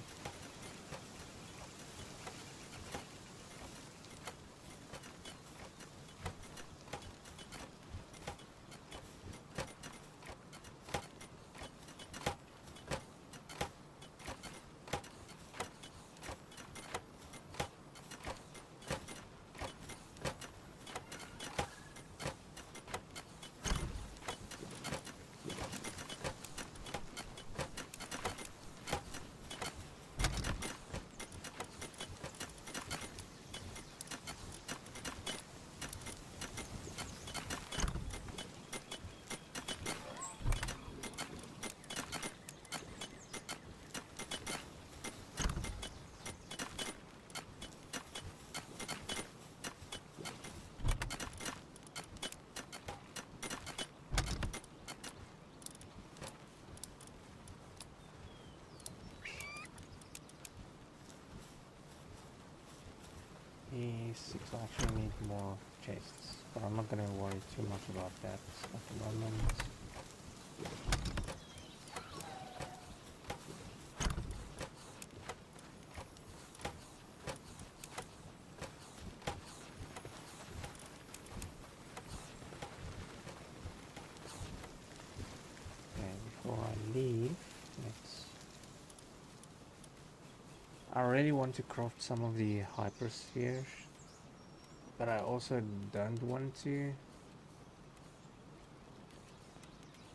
I actually need more chests, but I'm not going to worry too much about that at the moment. Okay, before I leave, I really want to craft some of the hyperspheres. But I also don't want to.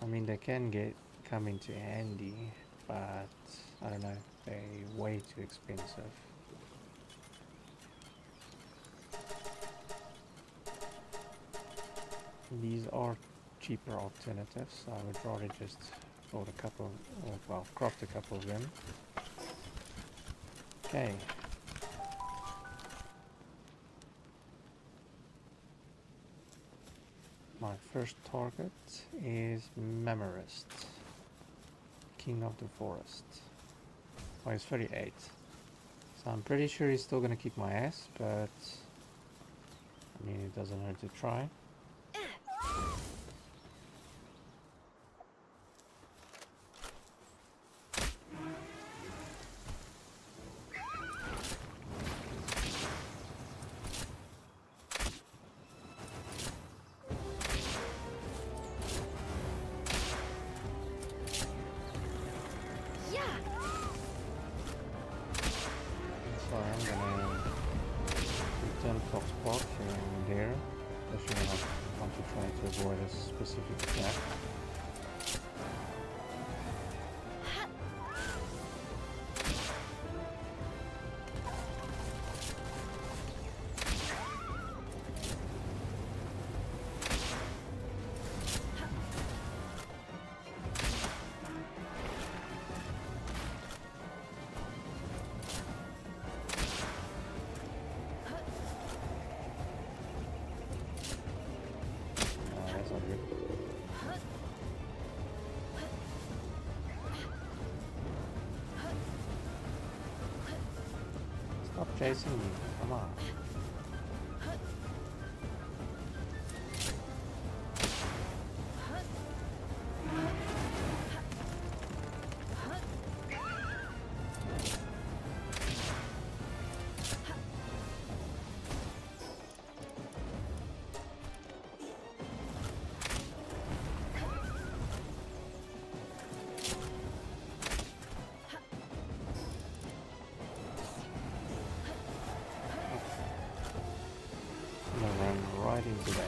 I mean, they can come into handy, but I don't know, they're way too expensive. These are cheaper alternatives, so I would rather just build a couple, or well, craft a couple of them. Okay. My first target is Memorist, King of the Forest. Oh, he's 38. So I'm pretty sure he's still going to kick my ass, but I mean, it doesn't hurt to try. So I'm gonna return Fox Park here and there. Especially when I want to try to avoid a specific attack. Chasing me, come on. Into that.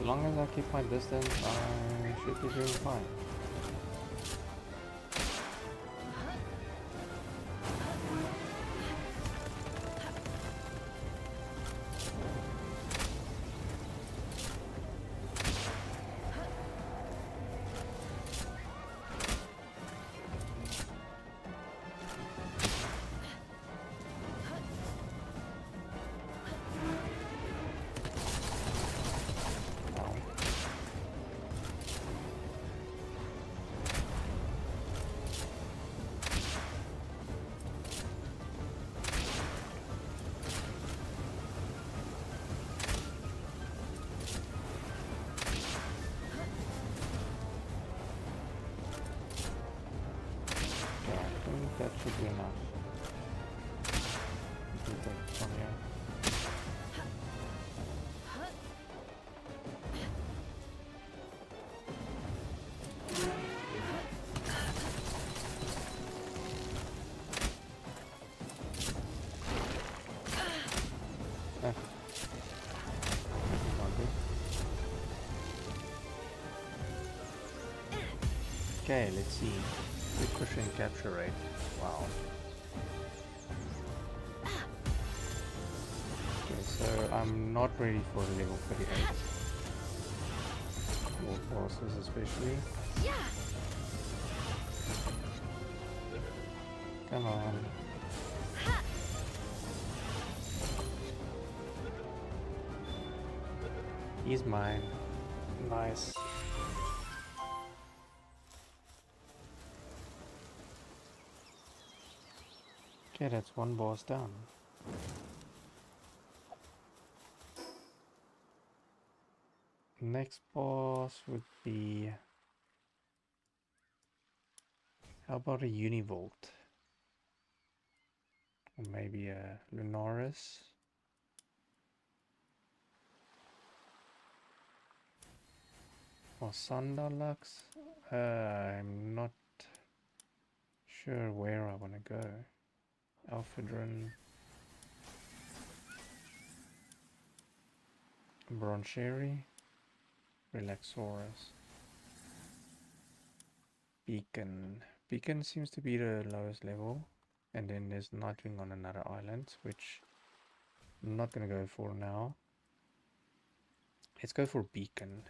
As long as I keep my distance, I should be doing fine. That should be enough. Let me take it from here. Okay, let's see. Cushion capture rate. Wow. Okay, so I'm not ready for level 38. More bosses especially. Come on. He's mine. Nice. Okay, that's one boss down. Next boss would be... How about a Univolt? Or maybe a Lunaris? Or Sundar Lux? I'm not sure where I want to go. Alphedron, Broncherry, Relaxaurus, Beacon. Beacon seems to be the lowest level, and then there's Nightwing on another island, which I'm not gonna go for now. Let's go for Beacon.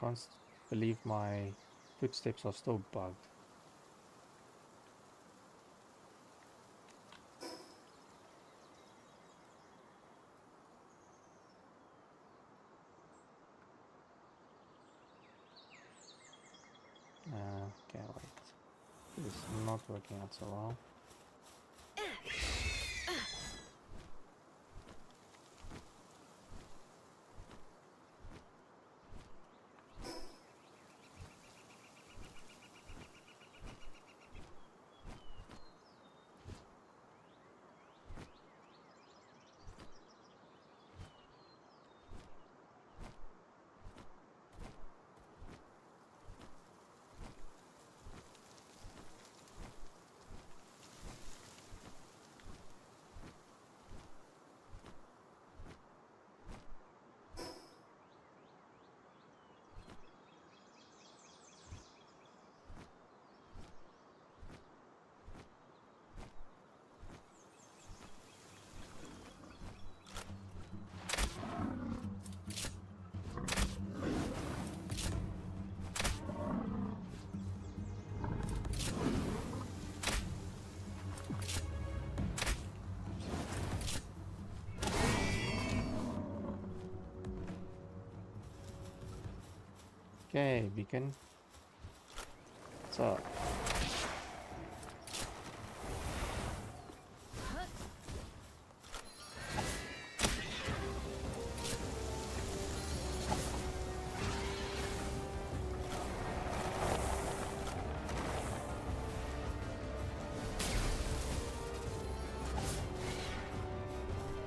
can't believe my footsteps are still bugged. Okay, wait. It's not working out so well. Okay, Beacon. What's up? Okay,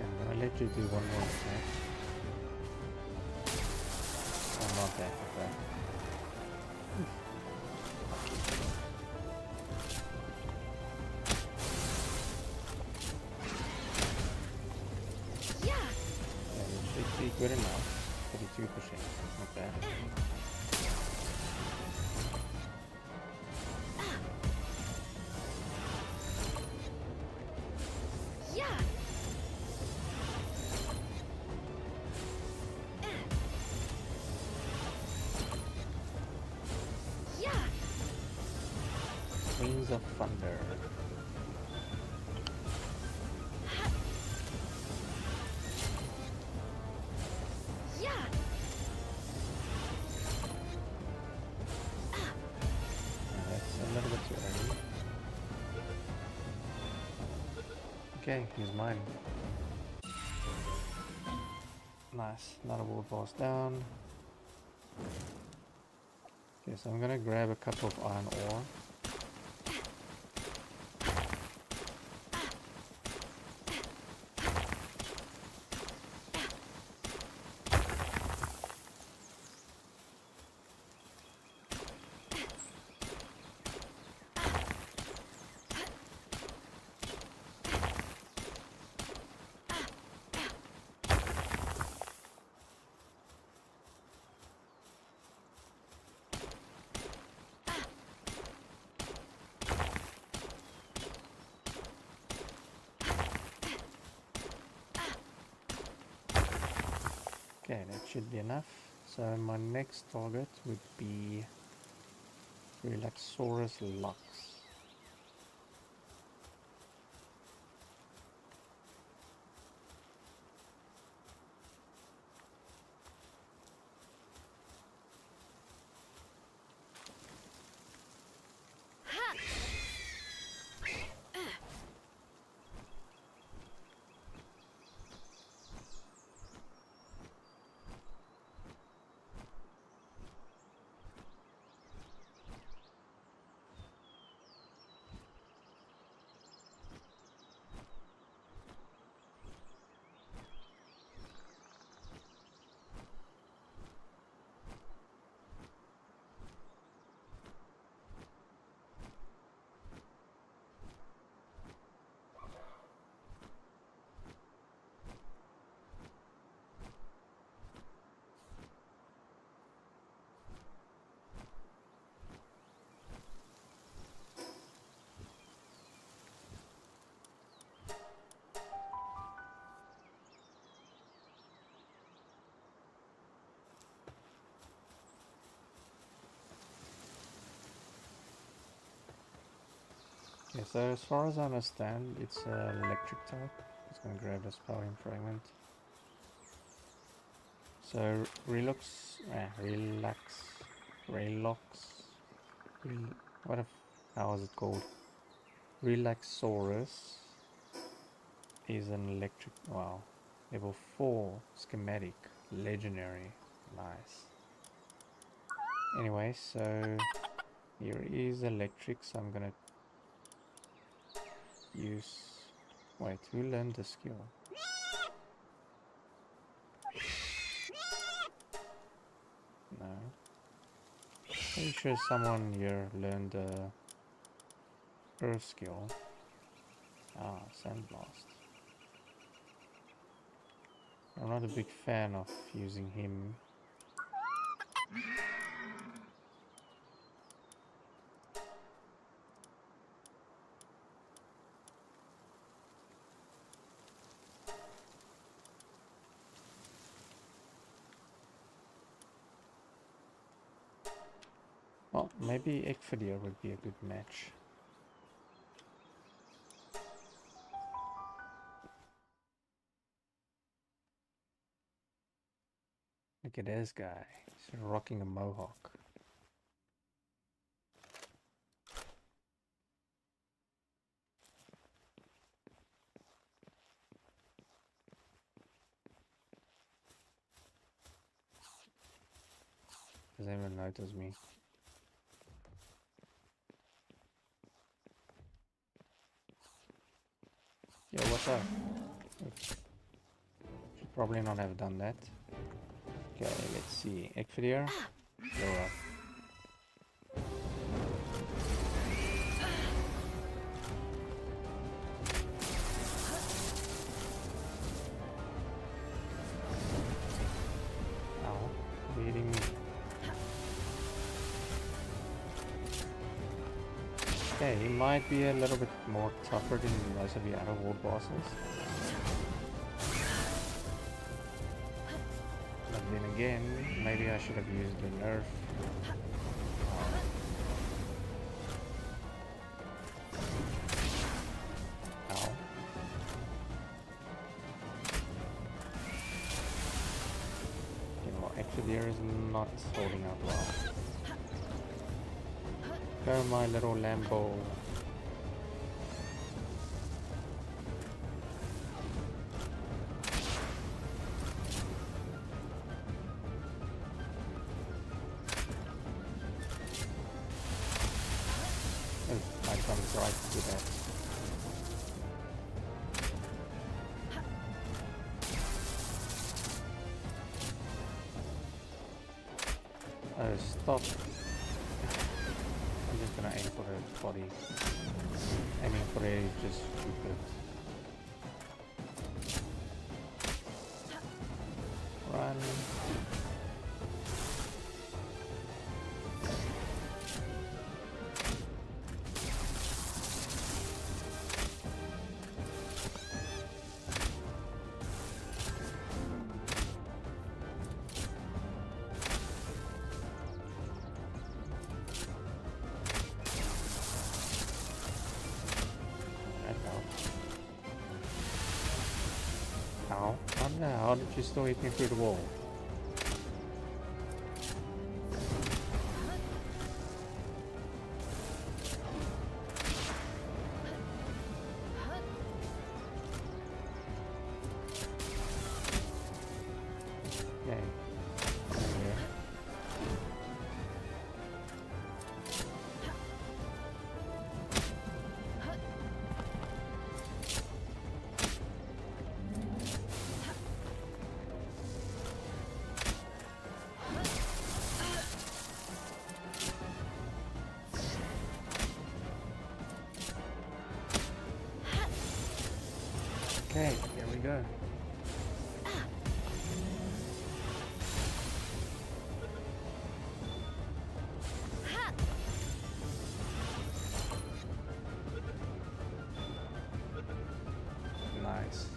I'm gonna let you do one more attack. Good enough. 32%. Not bad. Wings of Thunder. Okay, here's mine. Nice, another wall boss down. Okay, so I'm gonna grab a couple of iron ore. Okay, that should be enough. So my next target would be Relaxaurus Lux. Yeah, so as far as I understand, it's an electric type. It's going to grab the spelling fragment. So Relaxaurus is an electric, wow, level 4 schematic, legendary, nice. Anyway, so here is electric, so I'm gonna use, wait, who learned the skill? No. Pretty sure someone here learned the earth skill. Ah, sandblast. I'm not a big fan of using him. Well, maybe Ekfidir would be a good match. Look at this guy, he's rocking a mohawk. Doesn't even notice me. Yo, what's up? Oops. Should probably not have done that. Okay, let's see. Ekfidir, go up. He might be a little bit more tougher than most of the other world bosses. But then again, maybe I should have used the nerf. Ow. Okay, well, Ekphidia is not holding up well. Go, my little Lambo. How did you still hit me through the wall? Okay. Okay, here we go. Nice.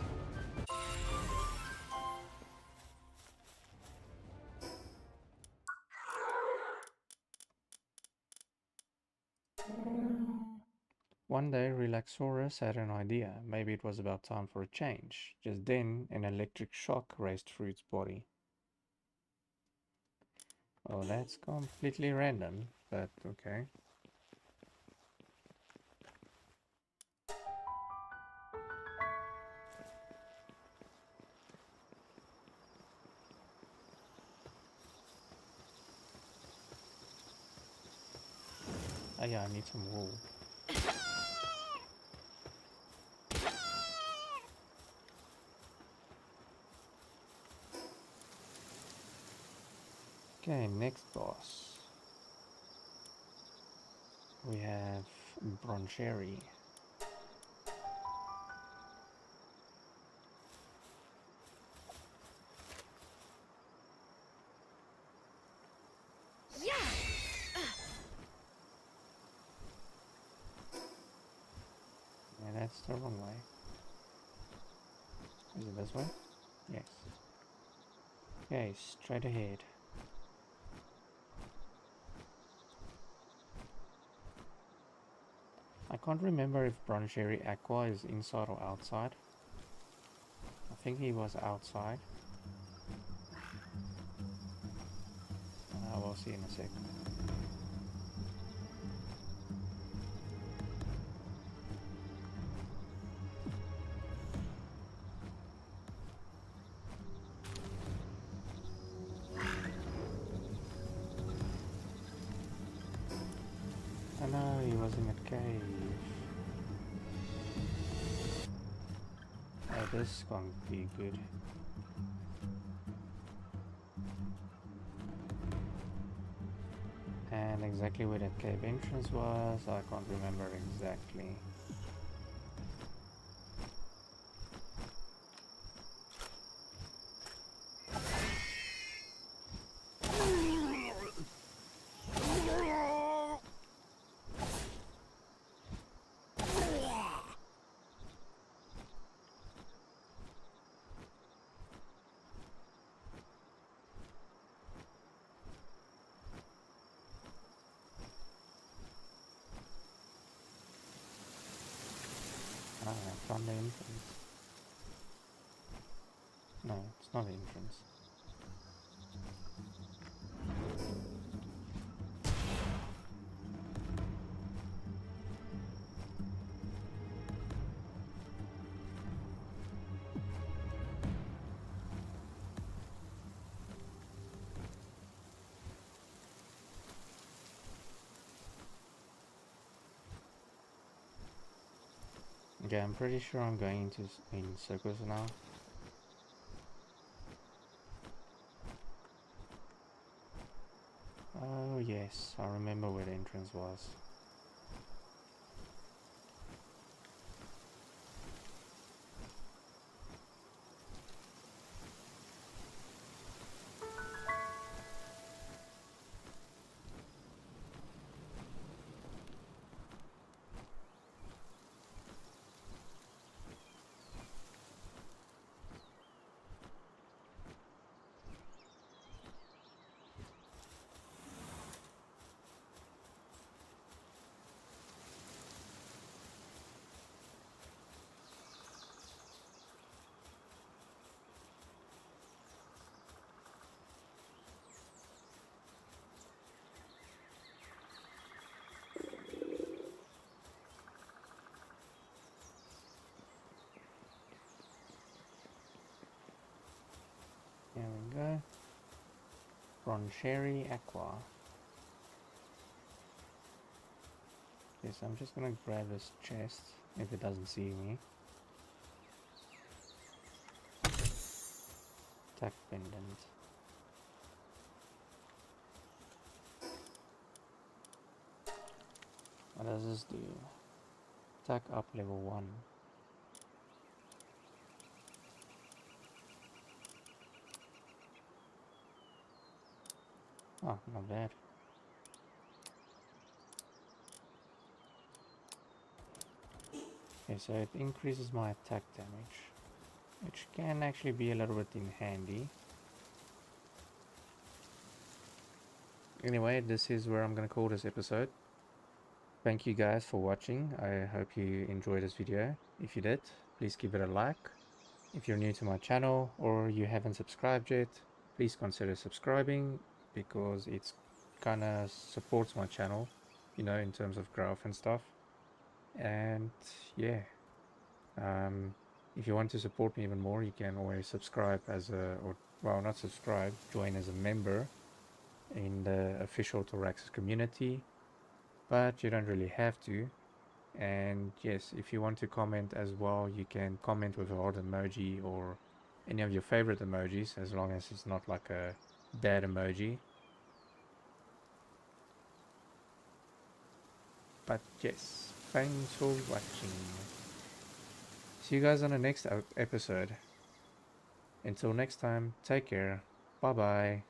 One day Relaxaurus had an idea. Maybe it was about time for a change. Just then, an electric shock raced through its body. Oh, that's completely random, but okay. Oh yeah, I need some wool. Okay, next boss. We have Broncherry. The wrong way. Is it this way? Yes. Okay, straight ahead. I can't remember if Broncherry Aqua is inside or outside. I think he was outside. I will see in a second. This can't be good. And exactly where that cave entrance was, I can't remember exactly. Found the entrance. No, it's not the entrance. Yeah, I'm pretty sure I'm going in circles now. Oh yes, I remember where the entrance was. There we go. Broncherry Aqua. Yes, I'm just gonna grab his chest if it doesn't see me. Tack pendant. What does this do? Tack up level 1. Oh, not bad. Okay, so it increases my attack damage, which can actually be a little bit in handy. Anyway, this is where I'm gonna call this episode. Thank you guys for watching. I hope you enjoyed this video. If you did, please give it a like. If you're new to my channel or you haven't subscribed yet, please consider subscribing, because it's kind of supports my channel, you know, in terms of growth and stuff. And yeah, if you want to support me even more, you can always subscribe as a, or well, not subscribe, join as a member in the official Tauraxus community, but you don't really have to. And yes, if you want to comment as well, you can comment with a hard emoji or any of your favorite emojis, as long as it's not like a bad emoji. But yes, thanks for watching. See you guys on the next episode. Until next time, take care. Bye bye.